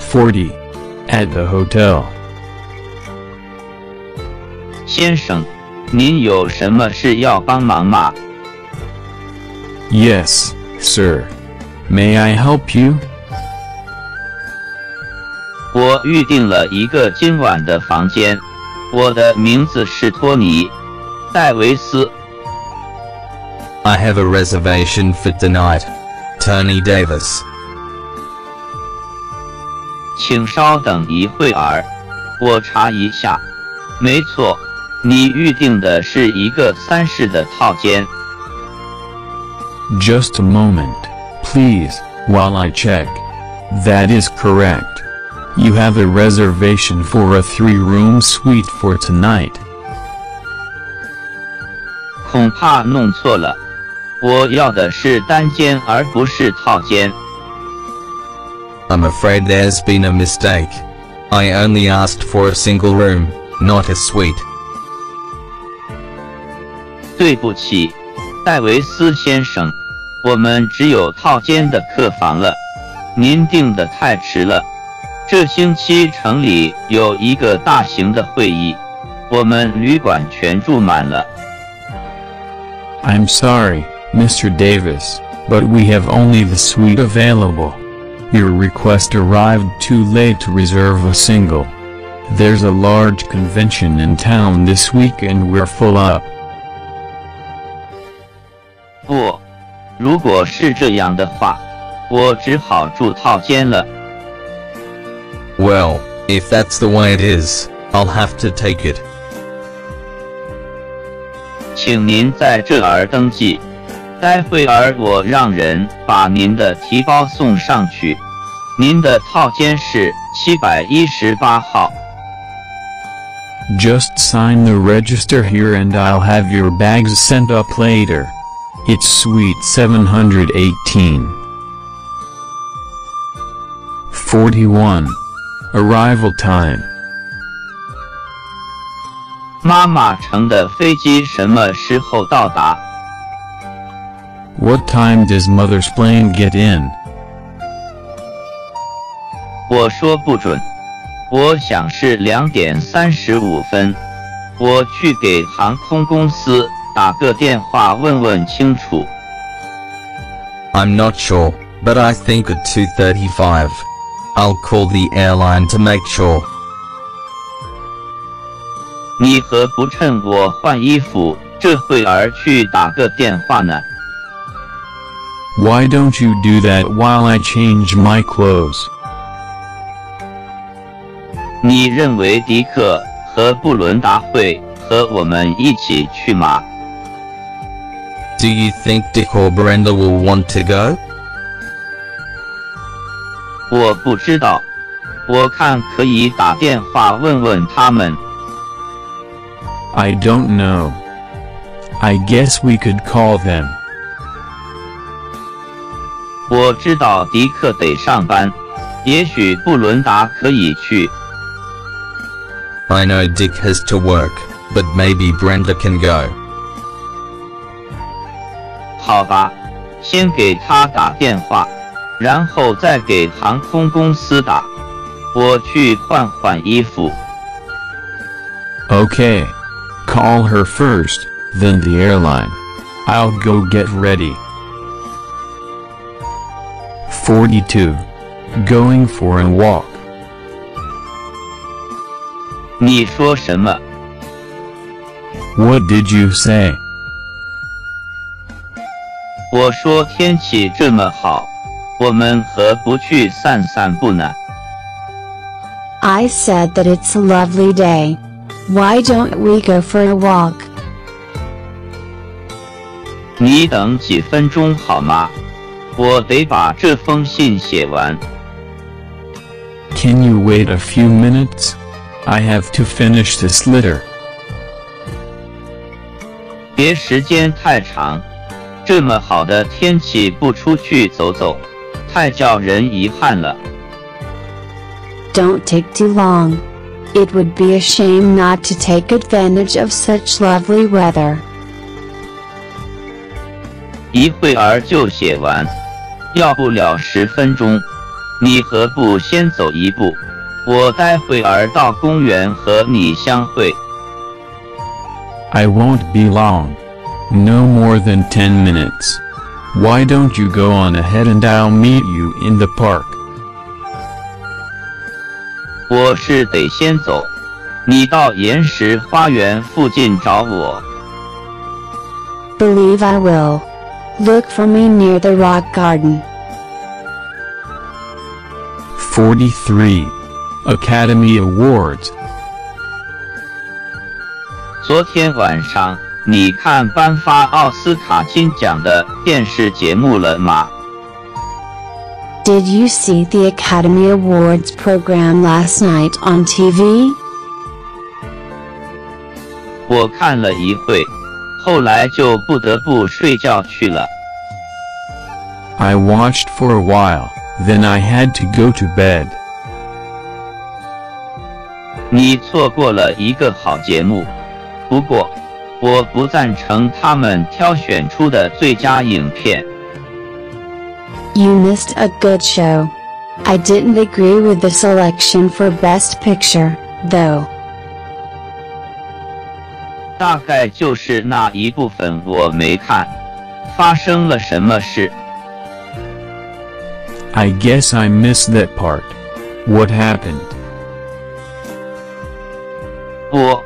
forty. At the hotel. 先生，您有什么事要帮忙吗？ Yes, sir. May I help you? 我预定了一个今晚的房间。我的名字是托尼·戴维斯。I have a reservation for tonight, Tony Davis. 请稍等一会儿，我查一下。没错，你预定的是一个三室的套间。Just a moment, please, while I check. That is correct. You have a reservation for a three-room suite for tonight. 恐怕弄错了。我要的是单间而不是套间。I'm afraid there's been a mistake. I only asked for a single room, not a suite. 对不起，戴维斯先生，我们只有套间的客房了。您订的太迟了。这星期城里有一个大型的会议，我们旅馆全住满了。I'm sorry, Mister Davis, but we have only the suite available. Your request arrived too late to reserve a single. There's a large convention in town this week and we're full up. 不，如果是这样的话，我只好住套间了。Well, if that's the way it is, I'll have to take it. 请您在这儿登记，待会儿我让人把您的提包送上去。您的套间是七一八号。Just sign the register here and I'll have your bags sent up later. It's suite seven eighteen. forty-one. Arrival time. 妈妈乘的飞机什么时候到达 ？What time does mother's plane get in? 我说不准，我想是两点三十五分。我去给航空公司打个电话问问清楚。I'm not sure, but I think at two thirty-five. I'll call the airline to make sure. 你何不趁我换衣服这会儿去打个电话呢 ？Why don't you do that while I change my clothes? 你认为迪克和布伦达会和我们一起去吗 ？Do you think Dick or Brenda will want to go? 我不知道，我看可以打电话问问他们。I don't know. I guess we could call them. 我知道迪克得上班，也许布伦达可以去。I know Dick has to work, but maybe Brenda can go. 好吧，先给他打电话，然后再给航空公司打。我去换换衣服。Okay. Call her first, then the airline. I'll go get ready. forty-two. Going for a walk. 你说什么? What did you say? 我说天气这么好，我们何不去散散步呢? I said that it's a lovely day. Why don't we go for a walk? 你等几分钟好吗？我得把这封信写完。Can you wait a few minutes? I have to finish this letter. 别时间太长，这么好的天气不出去走走，太叫人遗憾了。Don't take too long. It would be a shame not to take advantage of such lovely weather. 一会儿就写完，要不了十分钟。你何不先走一步？我待会儿到公园和你相会。I won't be long, no more than ten minutes. Why don't you go on ahead and I'll meet you in the park? 我是得先走，你到岩石花园附近找我。Believe I will. Look for me near the rock garden. forty-three. Academy Awards. 昨天晚上，你看颁发奥斯卡金奖的电视节目了吗? Did you see the Academy Awards program last night on T V? 我看了一会。后来就不得不睡觉去了。I watched for a while, then I had to go to bed. 你错过了一个好节目，不过我不赞成他们挑选出的最佳影片。You missed a good show. I didn't agree with the selection for Best Picture, though. 大概就是那一部分我没看。发生了什么事? I guess I missed that part. What happened? 不，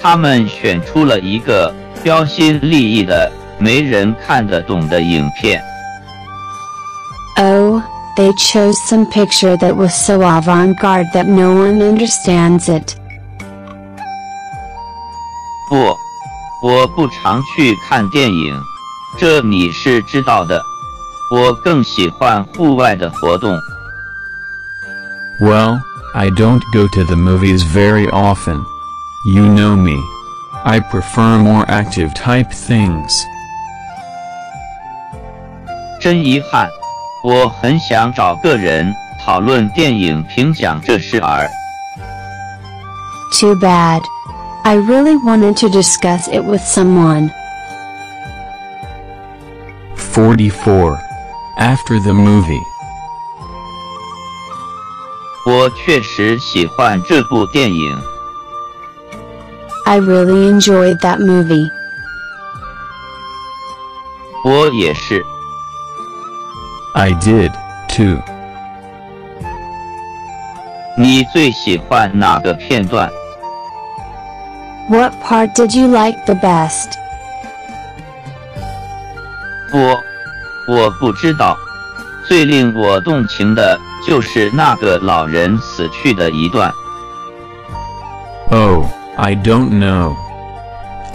他们选出了一个标新立异的、没人看得懂的影片。Oh, they chose some picture that was so avant-garde that no one understands it. 不，我不常去看电影，这你是知道的。我更喜欢户外的活动。Well, I don't go to the movies very often. You know me. I prefer more active type things. 真遗憾，我很想找个人讨论电影评奖这事儿。Too bad. I really wanted to discuss it with someone. forty-four. After the movie. 我确实喜欢这部电影。I really enjoyed that movie. 我也是。I did, too. 你最喜欢哪个片段？What part did you like the best? 我，我不知道。最令我动情的就是那个老人死去的一段。Oh, I don't know.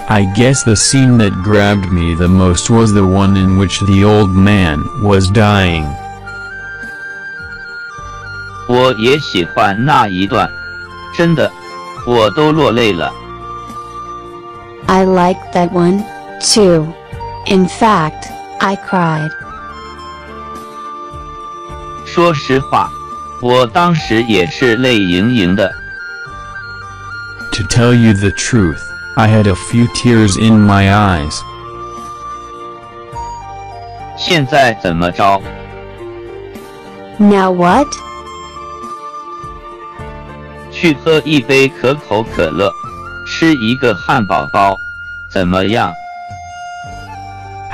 I guess the scene that grabbed me the most was the one in which the old man was dying. 我也喜欢那一段，真的，我都落泪了。I liked that one, too. In fact, I cried. 说实话，我当时也是泪盈盈的。To tell you the truth, I had a few tears in my eyes. 现在怎么着？ Now what? 去喝一杯可口可乐。吃一个汉堡包，怎么样？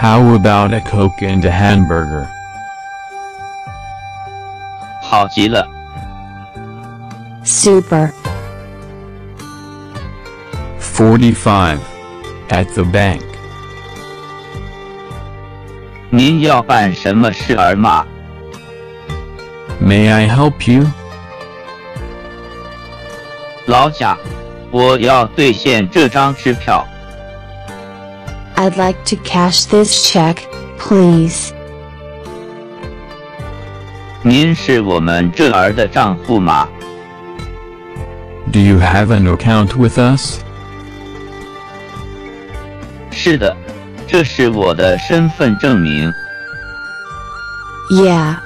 How about a Coke and a hamburger? 好极了。Super. forty-five. At the bank. 您要办什么事儿吗？ May I help you? 老贾，我要兑现这张支票。I'd like to cash this check, please. 您是我们这儿的账户吗 ？Do you have an account with us? 是的，这是我的身份证明。Yeah.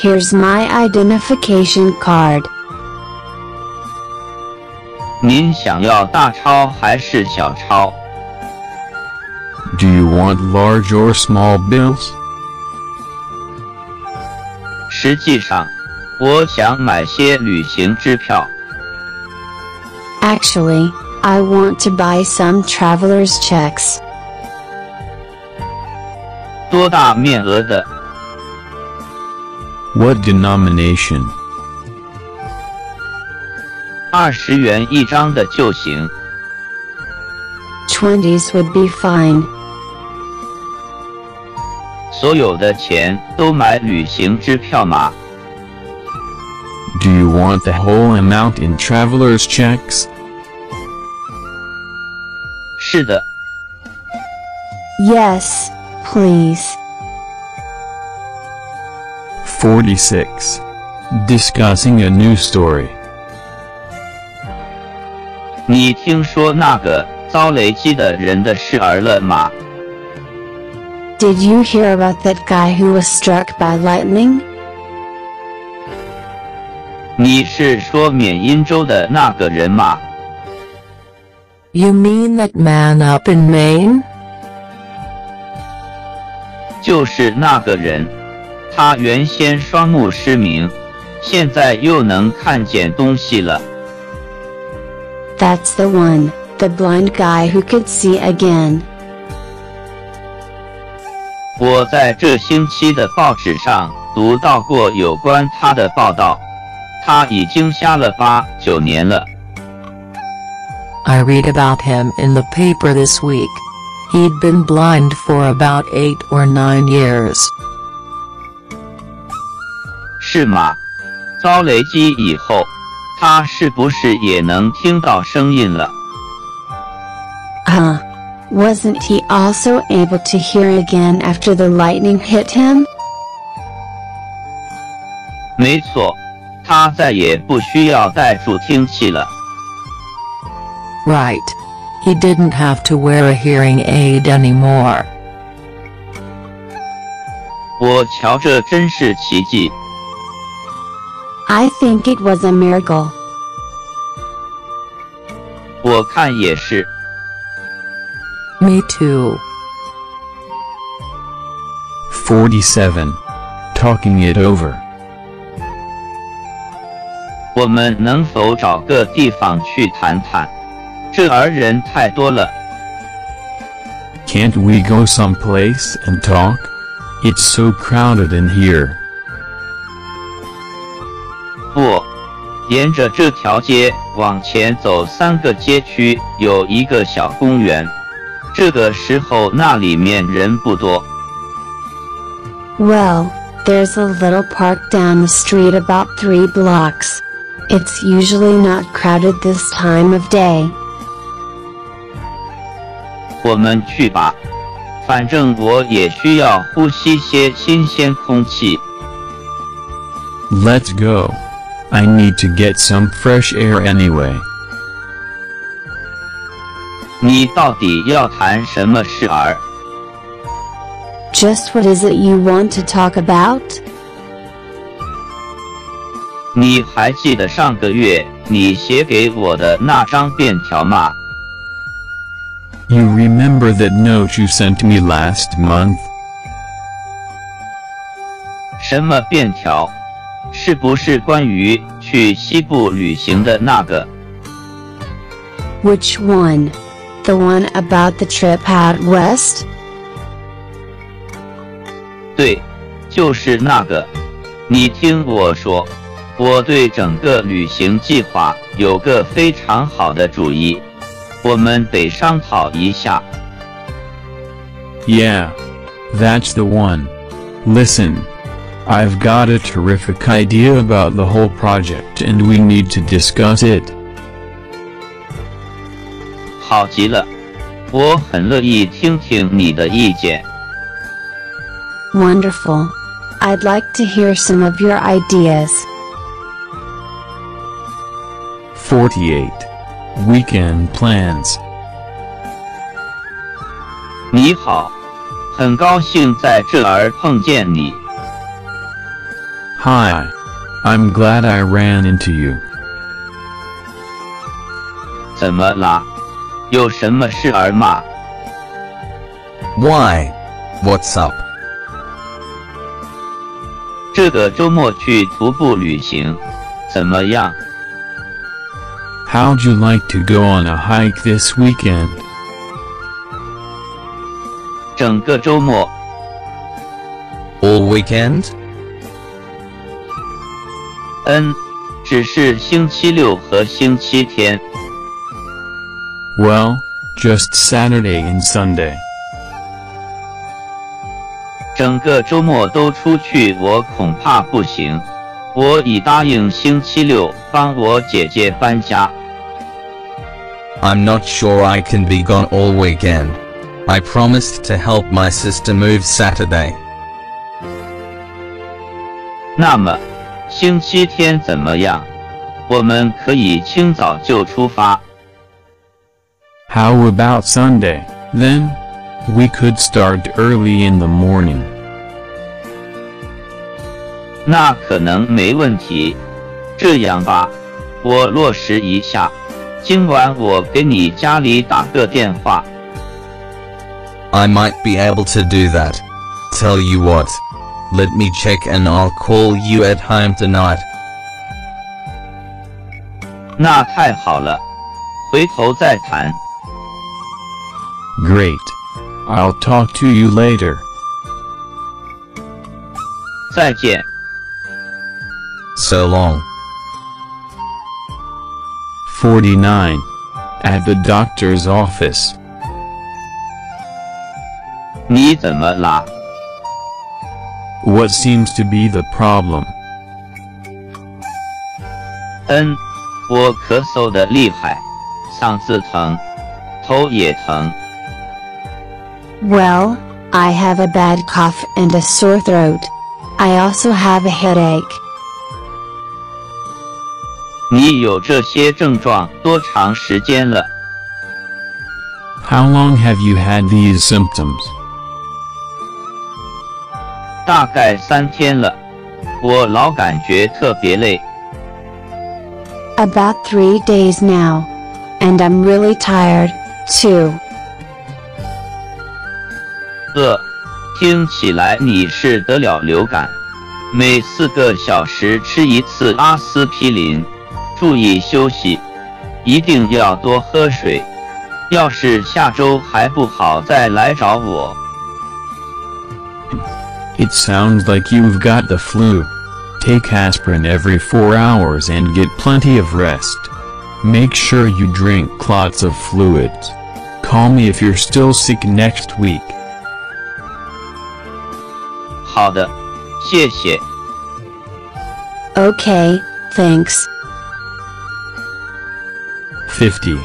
Here's my identification card. 您想要大钞还是小钞？ Do you want large or small bills? 实际上，我想买些旅行支票。Actually, I want to buy some traveler's checks. 多大面额的？ What denomination? 二十元一张的就行。Twenties would be fine. 所有的钱都买旅行支票吗 ？Do you want the whole amount in traveler's checks? 是的。Yes, please. forty-six. Discussing a new story. 你听说那个遭雷击的人的事儿了吗 ？Did you hear about that guy who was struck by lightning? 你是说缅因州的那个人吗 ？You mean that man up in Maine? 就是那个人。 他原先双目失明，现在又能看见东西了。That's the one, the blind guy who could see again. 我在这星期的报纸上读到过有关他的报道，他已经瞎了八九年了。I read about him in the paper this week. He'd been blind for about eight or nine years. 是吗？遭雷击以后，他是不是也能听到声音了？啊、uh, ，wasn't he also able to hear again after the lightning hit him? 没错，他再也不需要戴助听器了。Right, he didn't have to wear a hearing aid anymore. 我瞧这真是奇迹。 I think it was a miracle. 我看也是。Me too. forty-seven. Talking it over. 我们能否找个地方去谈谈？这儿人太多了。Can't we go someplace and talk? It's so crowded in here. 不，沿着这条街往前走三个街区，有一个小公园。这个时候那里面人不多。Well, there's a little park down the street about three blocks. It's usually not crowded this time of day. 我们去吧，反正我也需要呼吸些新鲜空气。Let's go. I need to get some fresh air anyway. 你到底要谈什么事儿 ？Just what is it you want to talk about? 你还记得上个月你写给我的那张便条吗 ？You remember that note you sent me last month? 什么便条？ 是不是关于去西部旅行的那个 Which one? The one about the trip out west? 对，就是那个。你听我说，我对整个旅行计划有个非常好的主意，我们得商讨一下。Yeah, that's the one. Listen, I've got a terrific idea about the whole project and we need to discuss it. 好极了，我很乐意听听你的意见。 Wonderful. I'd like to hear some of your ideas. forty-eight. Weekend plans. 你好，很高兴在这儿碰见你。 Hi. I'm glad I ran into you. 怎么啦？ 有什么事儿吗？ Why? What's up? 这个周末去徒步旅行，怎么样？ How'd you like to go on a hike this weekend? 整个周末。All weekend? 嗯，只是星期六和星期天。 Well, just Saturday and Sunday. 整个周末都出去我恐怕不行。我已答应星期六帮我姐姐搬家。I'm not sure I can be gone all weekend. I promised to help my sister move Saturday. 那么，星期天怎么样？我们可以清早就出发。 How about Sunday, then? We could start early in the morning. 那可能没问题。这样吧，我落实一下。今晚我给你家里打个电话。I might be able to do that. Tell you what, let me check and I'll call you at home tonight. 那太好了，回头再谈。 Great. I'll talk to you later. 再见。 So long. forty-nine. At the doctor's office. 你怎么啦？ What seems to be the problem? 嗯，我咳嗽的厉害，嗓子疼，头也疼。 Well, I have a bad cough and a sore throat. I also have a headache. 你有这些症状多长时间了？ How long have you had these symptoms? 大概三天了，我老感觉特别累。About three days now, and I'm really tired, too. 呃，听起来你是得了流感，每四个小时吃一次阿司匹林，注意休息，一定要多喝水。要是下周还不好，再来找我。It sounds like you've got the flu. Take aspirin every four hours and get plenty of rest. Make sure you drink lots of fluids. Call me if you're still sick next week. 好的，谢谢。Okay, thanks. fifty.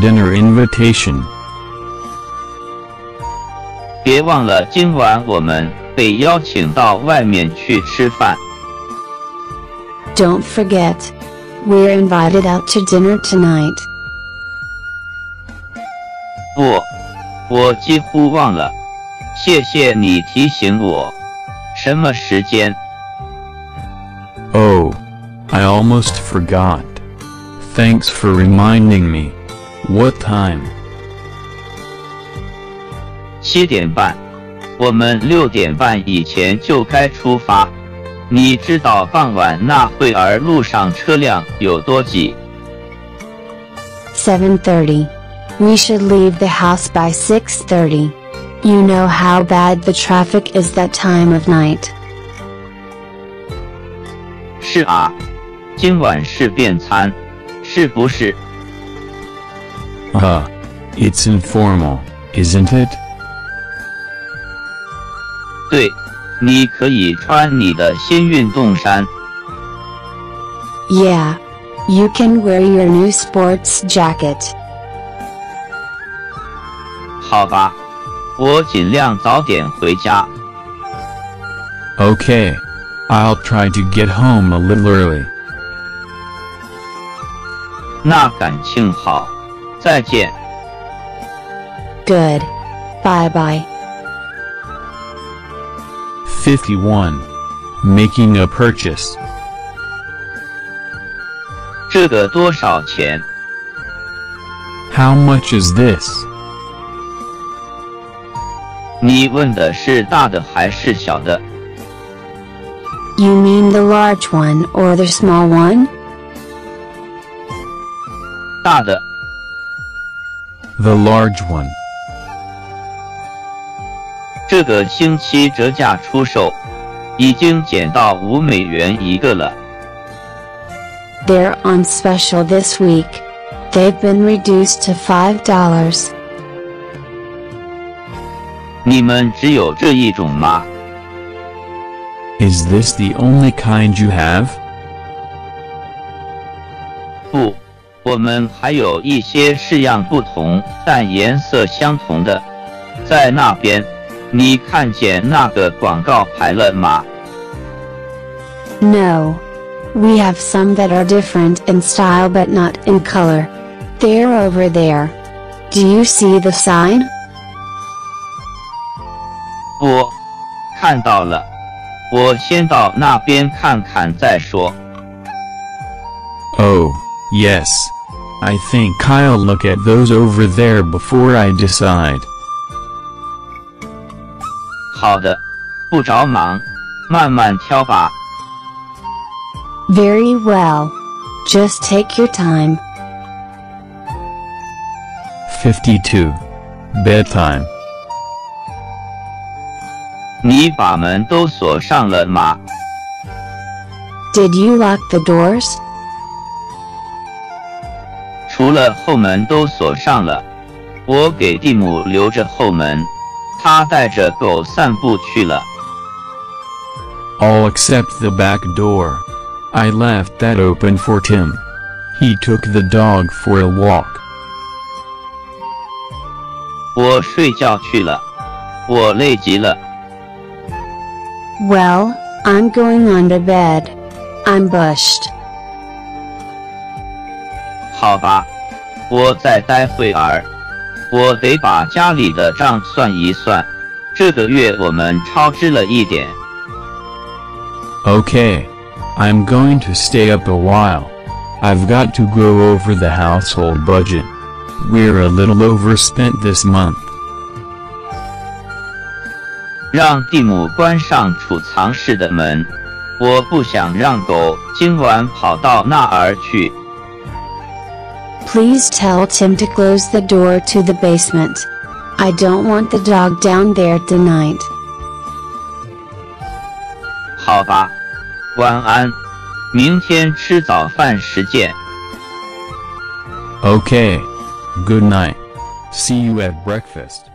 Dinner invitation. 别忘了，今晚我们被邀请到外面去吃饭。Don't forget, we're invited out to dinner tonight. 不，我几乎忘了。谢谢你提醒我。 什么时间？ Oh, I almost forgot. Thanks for reminding me. What time? 七点半，我们六点半以前就该出发。你知道傍晚那会儿路上车辆有多挤？ seven thirty. We should leave the house by six thirty. You know how bad the traffic is that time of night. 是啊，今晚是便餐，是不是？ Uh, it's informal, isn't it? 对，你可以穿你的新运动衫。 Yeah, you can wear your new sports jacket. 好吧，我尽量早点回家。 Okay, I'll try to get home a little early. 那感情好，再见。 Good, bye bye. fifty-one. Making a purchase. 这个多少钱? How much is this? 你问的是大的还是小的? You mean the large one or the small one? 大的. The large one. 这个星期折价出售，已经减到五美元一个了。They're on special this week. They've been reduced to five dollars. 你们只有这一种吗 ？Is this the only kind you have? 不，我们还有一些式样不同但颜色相同的，在那边。 你看见那个广告牌了吗 ？No, we have some that are different in style but not in color. They're over there. Do you see the sign? 我看到了，我先到那边看看再说。Oh, yes. I think I'll look at those over there before I decide. 好的，不着忙，慢慢挑吧。Very well, just take your time. fifty-two. Bedtime. 你把门都锁上了吗 ？Did you lock the doors? 除了后门都锁上了，我给蒂姆留着后门。 他带着狗散步去了。All except the back door. I left that open for Tim. He took the dog for a walk. 我睡觉去了，我累极了。Well, I'm going on to bed. I'm bushed. 好吧，我再待会儿。 我得把家里的账算一算，这个月我们超支了一点。Okay, I'm going to stay up a while. I've got to go over the household budget. We're a little overspent this month. 让蒂姆关上储藏室的门，我不想让狗今晚跑到那儿去。 Please tell Tim to close the door to the basement. I don't want the dog down there tonight. 好吧，晚安，明天吃早饭时见。Okay, good night. See you at breakfast.